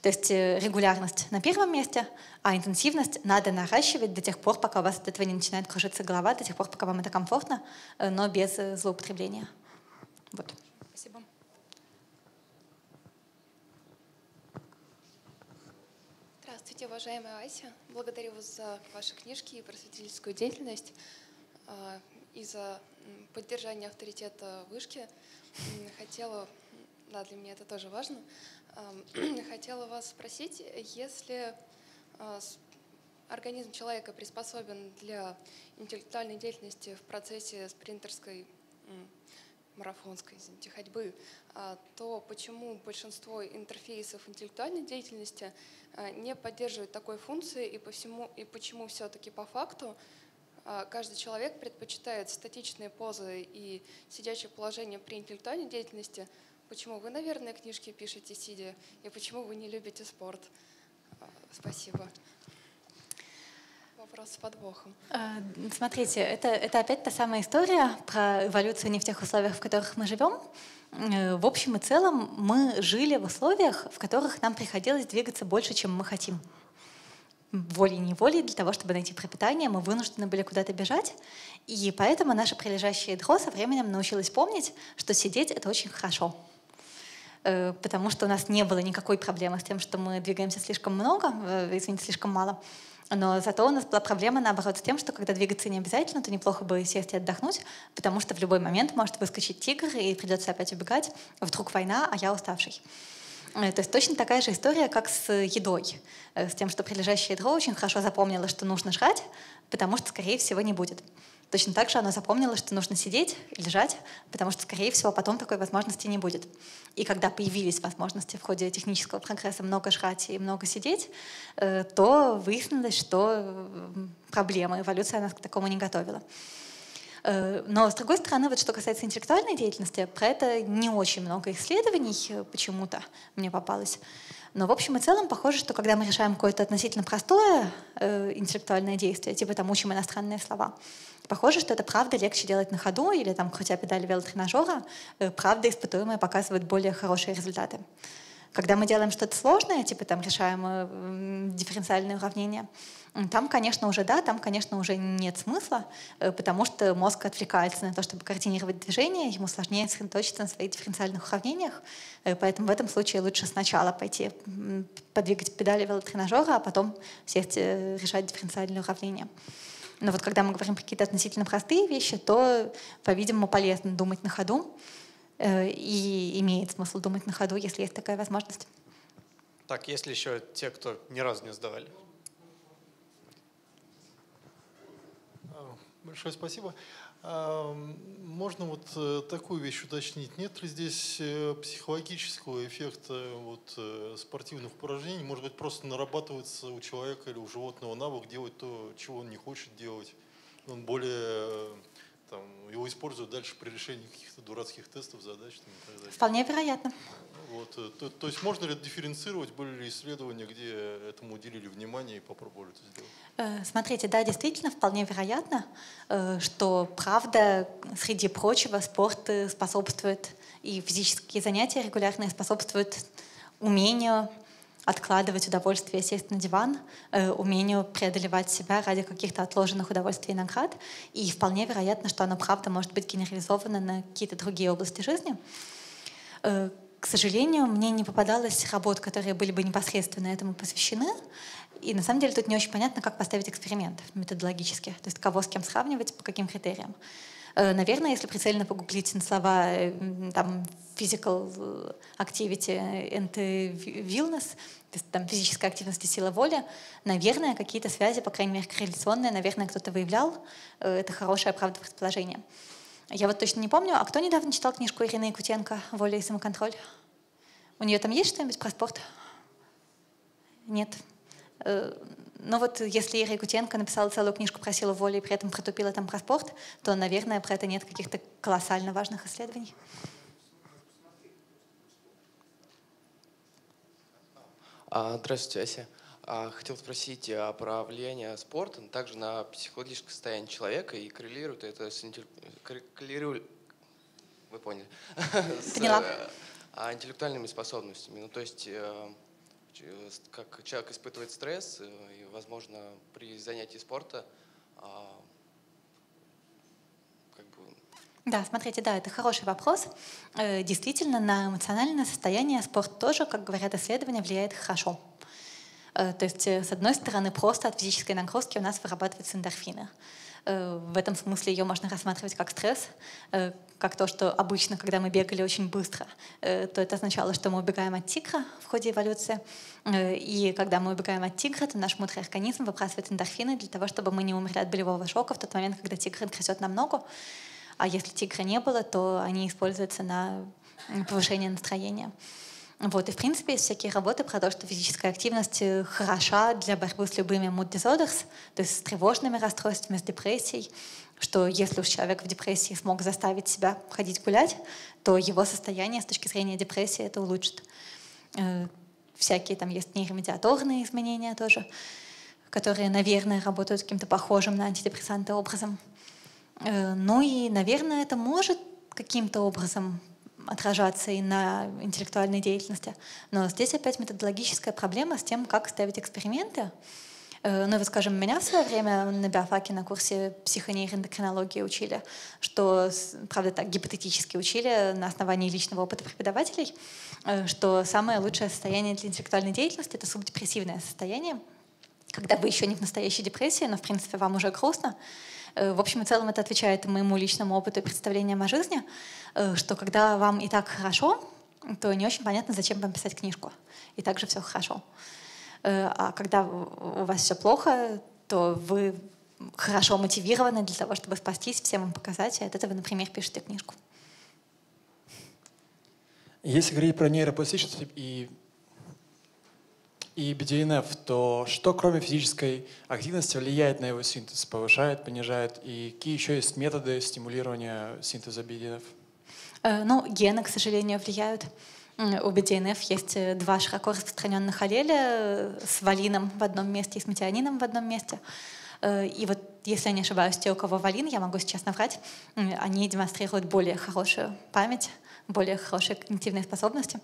То есть регулярность на первом месте, а интенсивность надо наращивать до тех пор, пока у вас от этого не начинает кружиться голова, до тех пор, пока вам это комфортно, но без злоупотребления. Вот. Спасибо. Здравствуйте, уважаемая Ася. Благодарю вас за ваши книжки и просветительскую деятельность и за поддержание авторитета вышки. Хотела, да, для меня это тоже важно, хотела вас спросить, если организм человека приспособен для интеллектуальной деятельности в процессе спринтерской марафонской, извините, ходьбы, то почему большинство интерфейсов интеллектуальной деятельности не поддерживают такой функции, и почему все-таки по факту каждый человек предпочитает статичные позы и сидячее положение при интеллектуальной деятельности, почему вы, наверное, книжки пишете сидя, и почему вы не любите спорт? Спасибо. Вопрос с подвохом. Смотрите, это опять та самая история про эволюцию не в тех условиях, в которых мы живем. В общем и целом мы жили в условиях, в которых нам приходилось двигаться больше, чем мы хотим. Волей-неволей, для того, чтобы найти пропитание, мы вынуждены были куда-то бежать. И поэтому наша прилежащая ядро со временем научилась помнить, что сидеть — это очень хорошо. Потому что у нас не было никакой проблемы с тем, что мы двигаемся слишком много, извините, слишком мало. Но зато у нас была проблема, наоборот, с тем, что когда двигаться не обязательно, то неплохо бы сесть и отдохнуть, потому что в любой момент может выскочить тигр, и придется опять убегать. Вдруг война, а я уставший. То есть точно такая же история, как с едой. С тем, что прилежащее ядро очень хорошо запомнило, что нужно жрать, потому что, скорее всего, не будет. Точно так же оно запомнило, что нужно сидеть, лежать, потому что, скорее всего, потом такой возможности не будет. И когда появились возможности в ходе технического прогресса много жрать и много сидеть, то выяснилось, что проблема, эволюция нас к такому не готовила. Но, с другой стороны, вот что касается интеллектуальной деятельности, про это не очень много исследований почему-то мне попалось. Но, в общем и целом, похоже, что когда мы решаем какое-то относительно простое интеллектуальное действие, типа там учим иностранные слова, похоже, что это правда легче делать на ходу или там крутя педаль велотренажера, правда испытуемые показывают более хорошие результаты. Когда мы делаем что-то сложное, типа там решаем дифференциальные уравнения, там, конечно, уже да, там, конечно, уже нет смысла, потому что мозг отвлекается на то, чтобы координировать движение, ему сложнее сосредоточиться на своих дифференциальных уравнениях, поэтому в этом случае лучше сначала пойти подвигать педали велотренажера, а потом сесть решать дифференциальные уравнения. Но вот когда мы говорим про какие-то относительно простые вещи, то, по-видимому, полезно думать на ходу, и имеет смысл думать на ходу, если есть такая возможность. Так, есть ли еще те, кто ни разу не сдавали? Большое спасибо. Можно вот такую вещь уточнить. Нет ли здесь психологического эффекта вот спортивных упражнений? Может быть, просто нарабатывается у человека или у животного навык делать то, чего он не хочет делать? Он более... Там, его используют дальше при решении каких-то дурацких тестов, задач и так далее. Вполне вероятно. Вот. То есть можно ли дифференцировать, были ли исследования, где этому уделили внимание и попробовали это сделать? Смотрите, да, действительно, вполне вероятно, что правда, среди прочего, спорт способствует, и физические занятия регулярные способствуют умению откладывать удовольствие, сесть на диван, умению преодолевать себя ради каких-то отложенных удовольствий и наград. И вполне вероятно, что оно правда может быть генерализовано на какие-то другие области жизни. К сожалению, мне не попадалось работ, которые были бы непосредственно этому посвящены. И на самом деле тут не очень понятно, как поставить эксперимент методологически. То есть кого с кем сравнивать, по каким критериям. Наверное, если прицельно погуглить на слова там, physical activity and willness, то есть, там, физическая активность и сила воли, наверное, какие-то связи, по крайней мере, корреляционные, наверное, кто-то выявлял. Это хорошее, правда, предположение. Я вот точно не помню, а кто недавно читал книжку Ирины Якутенко «Воля и самоконтроль»? У нее там есть что-нибудь про спорт? Нет. Но вот если Ира Якутенко написала целую книжку про силу воли и при этом протупила там про спорт, то, наверное, про это нет каких-то колоссально важных исследований. Здравствуйте, Ася. Хотел спросить про влияние спорта также на психологическое состояние человека и коррелирует это с интеллектуальными способностями. Ну, то есть как человек испытывает стресс, и, возможно, при занятии спорта как бы... Да, смотрите, да, это хороший вопрос. Действительно, на эмоциональное состояние спорт тоже, как говорят исследования, влияет хорошо. То есть, с одной стороны, просто от физической нагрузки у нас вырабатываются эндорфины. В этом смысле ее можно рассматривать как стресс, как то, что обычно, когда мы бегали очень быстро, то это означало, что мы убегаем от тигра в ходе эволюции. И когда мы убегаем от тигра, то наш мудрый организм выбрасывает эндорфины для того, чтобы мы не умерли от болевого шока в тот момент, когда тигр грызет нам ногу. А если тигра не было, то они используются на повышение настроения. Вот, и в принципе есть всякие работы про то, что физическая активность хороша для борьбы с любыми mood disorders, то есть с тревожными расстройствами, с депрессией, что если уж человек в депрессии смог заставить себя ходить гулять, то его состояние с точки зрения депрессии это улучшит. Всякие там есть нейромедиаторные изменения тоже, которые, наверное, работают каким-то похожим на антидепрессанты образом. Ну и, наверное, это может каким-то образом отражаться и на интеллектуальной деятельности. Но здесь опять методологическая проблема с тем, как ставить эксперименты. Ну вот, скажем, меня в свое время на биофаке на курсе психонейроэндокринологии учили, что, правда так, гипотетически учили на основании личного опыта преподавателей, что самое лучшее состояние для интеллектуальной деятельности — это субдепрессивное состояние, когда вы еще не в настоящей депрессии, но, в принципе, вам уже грустно. В общем и целом это отвечает моему личному опыту и представлениям о жизни, что когда вам и так хорошо, то не очень понятно, зачем вам писать книжку. И также все хорошо. А когда у вас все плохо, то вы хорошо мотивированы для того, чтобы спастись, всем вам показать, и от этого, например, пишете книжку. Если говорить про нейропластичность и BDNF, то что, кроме физической активности, влияет на его синтез? Повышает, понижает? И какие еще есть методы стимулирования синтеза BDNF? Ну, гены, к сожалению, влияют. У BDNF есть два широко распространенных аллеля с валином в одном месте и с метионином в одном месте. И вот, если я не ошибаюсь, те, у кого валин, я могу сейчас наврать, они демонстрируют более хорошую память, более хорошие когнитивные способности.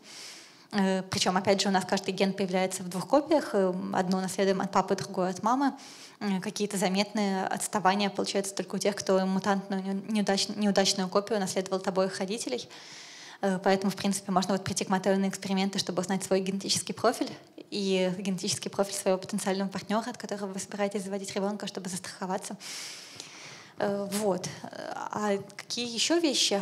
Причем, опять же, у нас каждый ген появляется в двух копиях. Одну наследуем от папы, другую от мамы. Какие-то заметные отставания получаются только у тех, кто мутантную, неудачную копию наследовал от обоих родителей. Поэтому, в принципе, можно вот прийти к Матео на эксперименты, чтобы узнать свой генетический профиль и генетический профиль своего потенциального партнера, от которого вы собираетесь заводить ребенка, чтобы застраховаться. Вот. А какие еще вещи?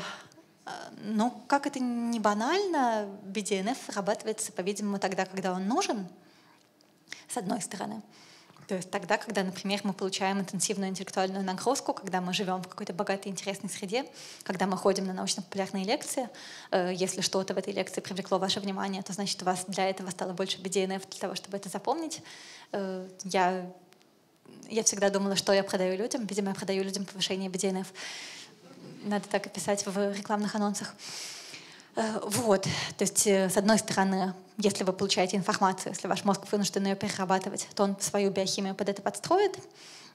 Ну, как это не банально, BDNF вырабатывается, по-видимому, тогда, когда он нужен, с одной стороны. То есть тогда, когда, например, мы получаем интенсивную интеллектуальную нагрузку, когда мы живем в какой-то богатой, интересной среде, когда мы ходим на научно-популярные лекции. Если что-то в этой лекции привлекло ваше внимание, то значит, у вас для этого стало больше BDNF для того, чтобы это запомнить. Я всегда думала, что я продаю людям. Видимо, я продаю людям повышение BDNF. Надо так и писать в рекламных анонсах. Вот. То есть, с одной стороны, если вы получаете информацию, если ваш мозг вынужден ее перерабатывать, то он свою биохимию под это подстроит.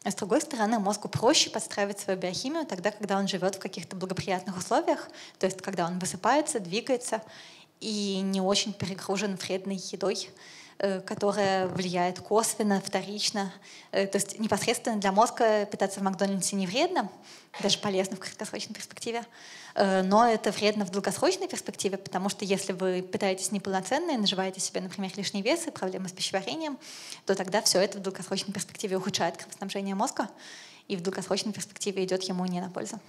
А с другой стороны, мозгу проще подстраивать свою биохимию тогда, когда он живет в каких-то благоприятных условиях, то есть когда он высыпается, двигается и не очень перегружен вредной едой, которая влияет косвенно, вторично. То есть непосредственно для мозга питаться в Макдональдсе не вредно, даже полезно в краткосрочной перспективе, но это вредно в долгосрочной перспективе, потому что если вы питаетесь неполноценно и наживаете себе, например, лишний вес и проблемы с пищеварением, то тогда все это в долгосрочной перспективе ухудшает кровоснабжение мозга и в долгосрочной перспективе идет ему не на пользу.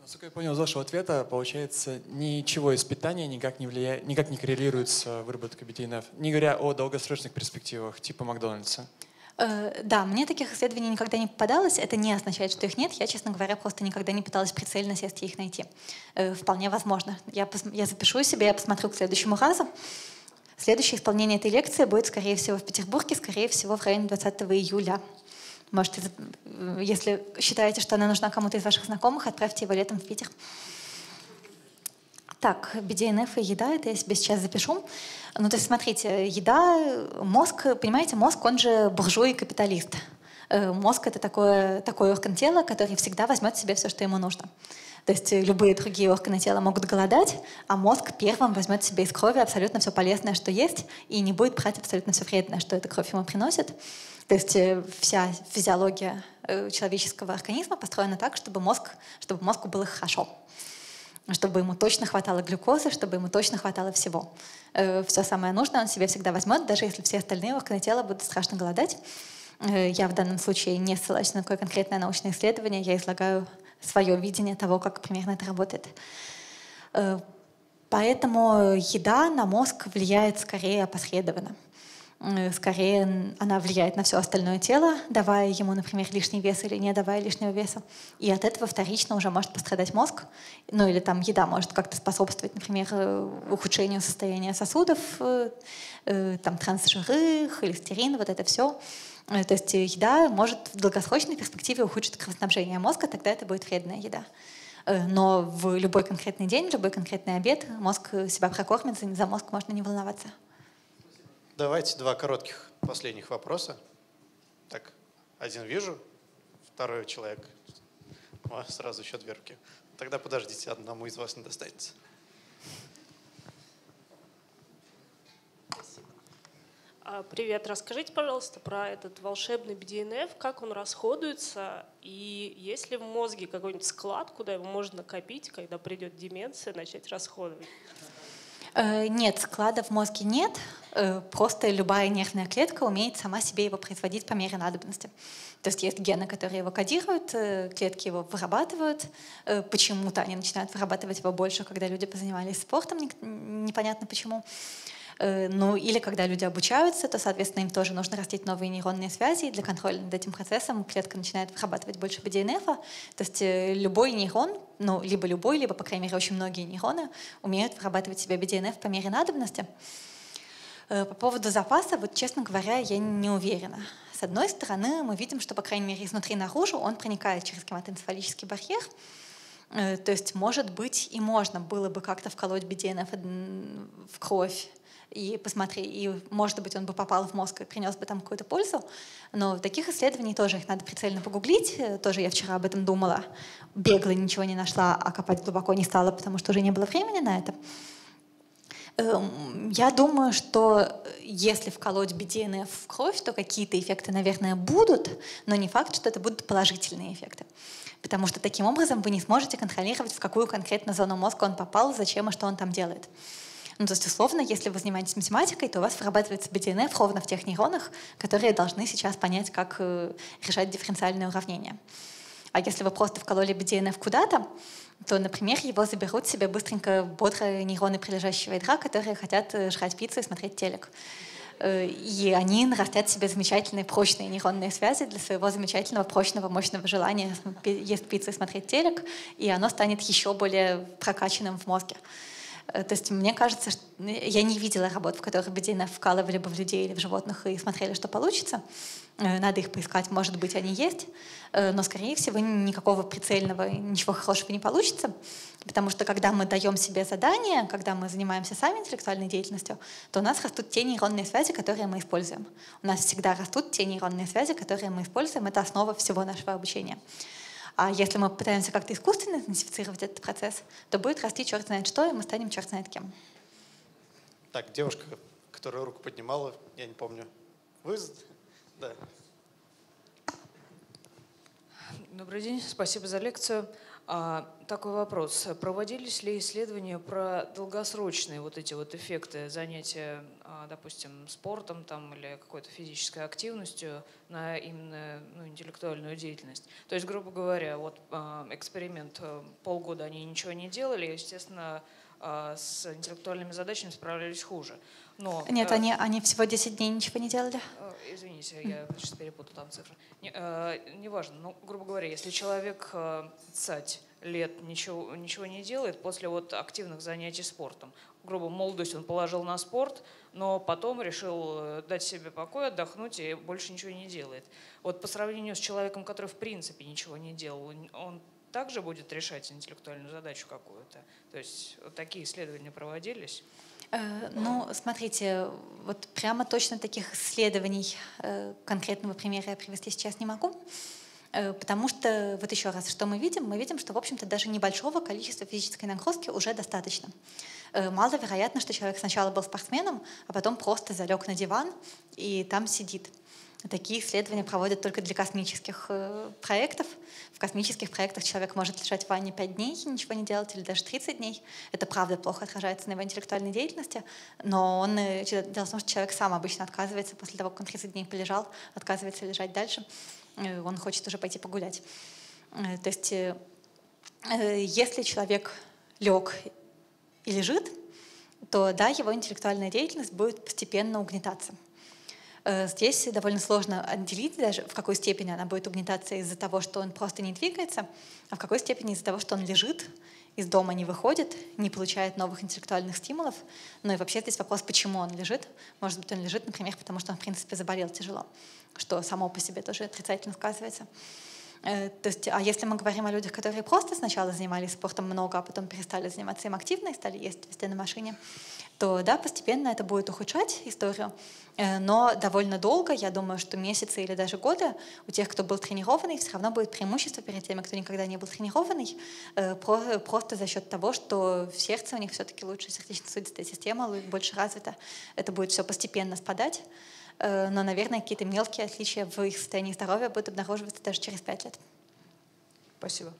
Насколько я понял из вашего ответа, получается, ничего из питания никак не коррелирует с выработкой BDNF, не говоря о долгосрочных перспективах типа Макдональдса. Да, мне таких исследований никогда не попадалось. Это не означает, что их нет. Я, честно говоря, просто никогда не пыталась прицельно сесть и их найти. Вполне возможно. Я запишу себе, я посмотрю к следующему разу. Следующее исполнение этой лекции будет, скорее всего, в Петербурге, скорее всего, в районе 20 июля. Можете, если считаете, что она нужна кому-то из ваших знакомых, отправьте его летом в Питер. Так, BDNF и еда, это я себе сейчас запишу. Ну, то есть, смотрите, еда, мозг, понимаете, мозг, он же буржуа и капиталист. Мозг — это такой орган тела, который всегда возьмет себе все, что ему нужно. То есть любые другие органы тела могут голодать, а мозг первым возьмет себе из крови абсолютно все полезное, что есть, и не будет брать абсолютно все вредное, что эта кровь ему приносит. То есть вся физиология человеческого организма построена так, чтобы мозгу было хорошо, чтобы ему точно хватало глюкозы, чтобы ему точно хватало всего. Все самое нужное он себе всегда возьмет, даже если все остальные органы тела будут страшно голодать. Я в данном случае не ссылаюсь на какое конкретное научное исследование, я излагаю свое видение того, как примерно это работает. Поэтому еда на мозг влияет скорее опосредованно. Скорее она влияет на все остальное тело, давая ему, например, лишний вес или не давая лишнего веса. И от этого вторично уже может пострадать мозг. Ну или там еда может как-то способствовать, например, ухудшению состояния сосудов, там трансжиры, холестерин, вот это все. То есть еда может в долгосрочной перспективе ухудшить кровоснабжение мозга, тогда это будет вредная еда. Но в любой конкретный день, в любой конкретный обед мозг себя прокормит, за мозг можно не волноваться. Давайте два коротких последних вопроса. Так, один вижу, второй человек. Сразу еще две руки. Тогда подождите, одному из вас не достанется. Привет. Расскажите, пожалуйста, про этот волшебный BDNF, как он расходуется и есть ли в мозге какой-нибудь склад, куда его можно накопить, когда придет деменция, начать расходовать? Нет, склада в мозге нет. Просто любая нервная клетка умеет сама себе его производить по мере надобности. То есть есть гены, которые его кодируют, клетки его вырабатывают. Почему-то они начинают вырабатывать его больше, когда люди позанимались спортом, непонятно почему. Ну или когда люди обучаются, то, соответственно, им тоже нужно растить новые нейронные связи, и для контроля над этим процессом клетка начинает вырабатывать больше BDNF-а. То есть любой нейрон, ну либо любой, либо, по крайней мере, очень многие нейроны умеют вырабатывать себе BDNF по мере надобности. По поводу запаса, вот, честно говоря, я не уверена. С одной стороны, мы видим, что, по крайней мере, изнутри наружу он проникает через гематоэнцефалический барьер. То есть, может быть, и можно было бы как-то вколоть BDNF в кровь, и посмотри, и, может быть, он бы попал в мозг и принес бы там какую-то пользу. Но таких исследований тоже их надо прицельно погуглить. Тоже я вчера об этом думала. Бегло ничего не нашла, а копать глубоко не стала, потому что уже не было времени на это. Я думаю, что если вколоть BDNF в кровь, то какие-то эффекты, наверное, будут, но не факт, что это будут положительные эффекты. Потому что таким образом вы не сможете контролировать, в какую конкретно зону мозга он попал, зачем и что он там делает. Ну, то есть, условно, если вы занимаетесь математикой, то у вас вырабатывается BDNF ровно в тех нейронах, которые должны сейчас понять, как решать дифференциальные уравнения. А если вы просто вкололи BDNF куда-то, то, например, его заберут себе быстренько бодро нейроны прилежащего ядра, которые хотят жрать пиццу и смотреть телек. И они нарастят себе замечательные прочные нейронные связи для своего замечательного, прочного, мощного желания есть пиццу и смотреть телек, и оно станет еще более прокачанным в мозге. То есть мне кажется, что я не видела работ, в которых BDNF вкалывали бы в людей или в животных и смотрели, что получится. Надо их поискать, может быть, они есть, но, скорее всего, никакого прицельного, ничего хорошего не получится, потому что когда мы даем себе задание, когда мы занимаемся сами интеллектуальной деятельностью, то у нас растут те нейронные связи, которые мы используем. У нас всегда растут те нейронные связи, которые мы используем. Это основа всего нашего обучения. А если мы пытаемся как-то искусственно интенсифицировать этот процесс, то будет расти черт знает что, и мы станем черт знает кем. Так, девушка, которая руку поднимала, я не помню. Вы? Да. Добрый день, спасибо за лекцию. Такой вопрос. Проводились ли исследования про долгосрочные вот эти вот эффекты занятия, допустим, спортом там, или какой-то физической активностью на именно интеллектуальную деятельность? То есть, грубо говоря, вот эксперимент, полгода они ничего не делали, естественно, с интеллектуальными задачами справлялись хуже. Но, нет, они всего 10 дней ничего не делали. Извините, я сейчас перепутал там цифры. Неважно, но, грубо говоря, если человек 30 лет ничего не делает после вот активных занятий спортом, грубо, молодость он положил на спорт, но потом решил дать себе покой, отдохнуть и больше ничего не делает. Вот по сравнению с человеком, который в принципе ничего не делал, он также будет решать интеллектуальную задачу какую-то? То есть вот такие исследования проводились? Ну, смотрите, вот прямо точно таких исследований конкретного примера я привести сейчас не могу, потому что, вот еще раз, что мы видим? Мы видим, что, в общем-то, даже небольшого количества физической нагрузки уже достаточно. Маловероятно, что человек сначала был спортсменом, а потом просто залег на диван и там сидит. Такие исследования проводят только для космических проектов. В космических проектах человек может лежать в ванне 5 дней и ничего не делать, или даже 30 дней. Это правда плохо отражается на его интеллектуальной деятельности, но дело в том, что человек сам обычно отказывается, после того, как он 30 дней полежал, отказывается лежать дальше, он хочет уже пойти погулять. То есть если человек лег и лежит, то да, его интеллектуальная деятельность будет постепенно угнетаться. Здесь довольно сложно отделить даже, в какой степени она будет угнетаться из-за того, что он просто не двигается, а в какой степени из-за того, что он лежит, из дома не выходит, не получает новых интеллектуальных стимулов. Ну и вообще здесь вопрос, почему он лежит. Может быть, он лежит, например, потому что он, в принципе, заболел тяжело, что само по себе тоже отрицательно сказывается. То есть, а если мы говорим о людях, которые просто сначала занимались спортом много, а потом перестали заниматься им активно и стали ездить везде на машине, то да, постепенно это будет ухудшать историю. Но довольно долго, я думаю, что месяцы или даже годы, у тех, кто был тренированный, все равно будет преимущество перед теми, кто никогда не был тренированный, просто за счет того, что в сердце у них все-таки лучше сердечно-сосудистая система, больше развита. Это будет все постепенно спадать. Но, наверное, какие-то мелкие отличия в их состоянии здоровья будут обнаруживаться даже через 5 лет. Спасибо.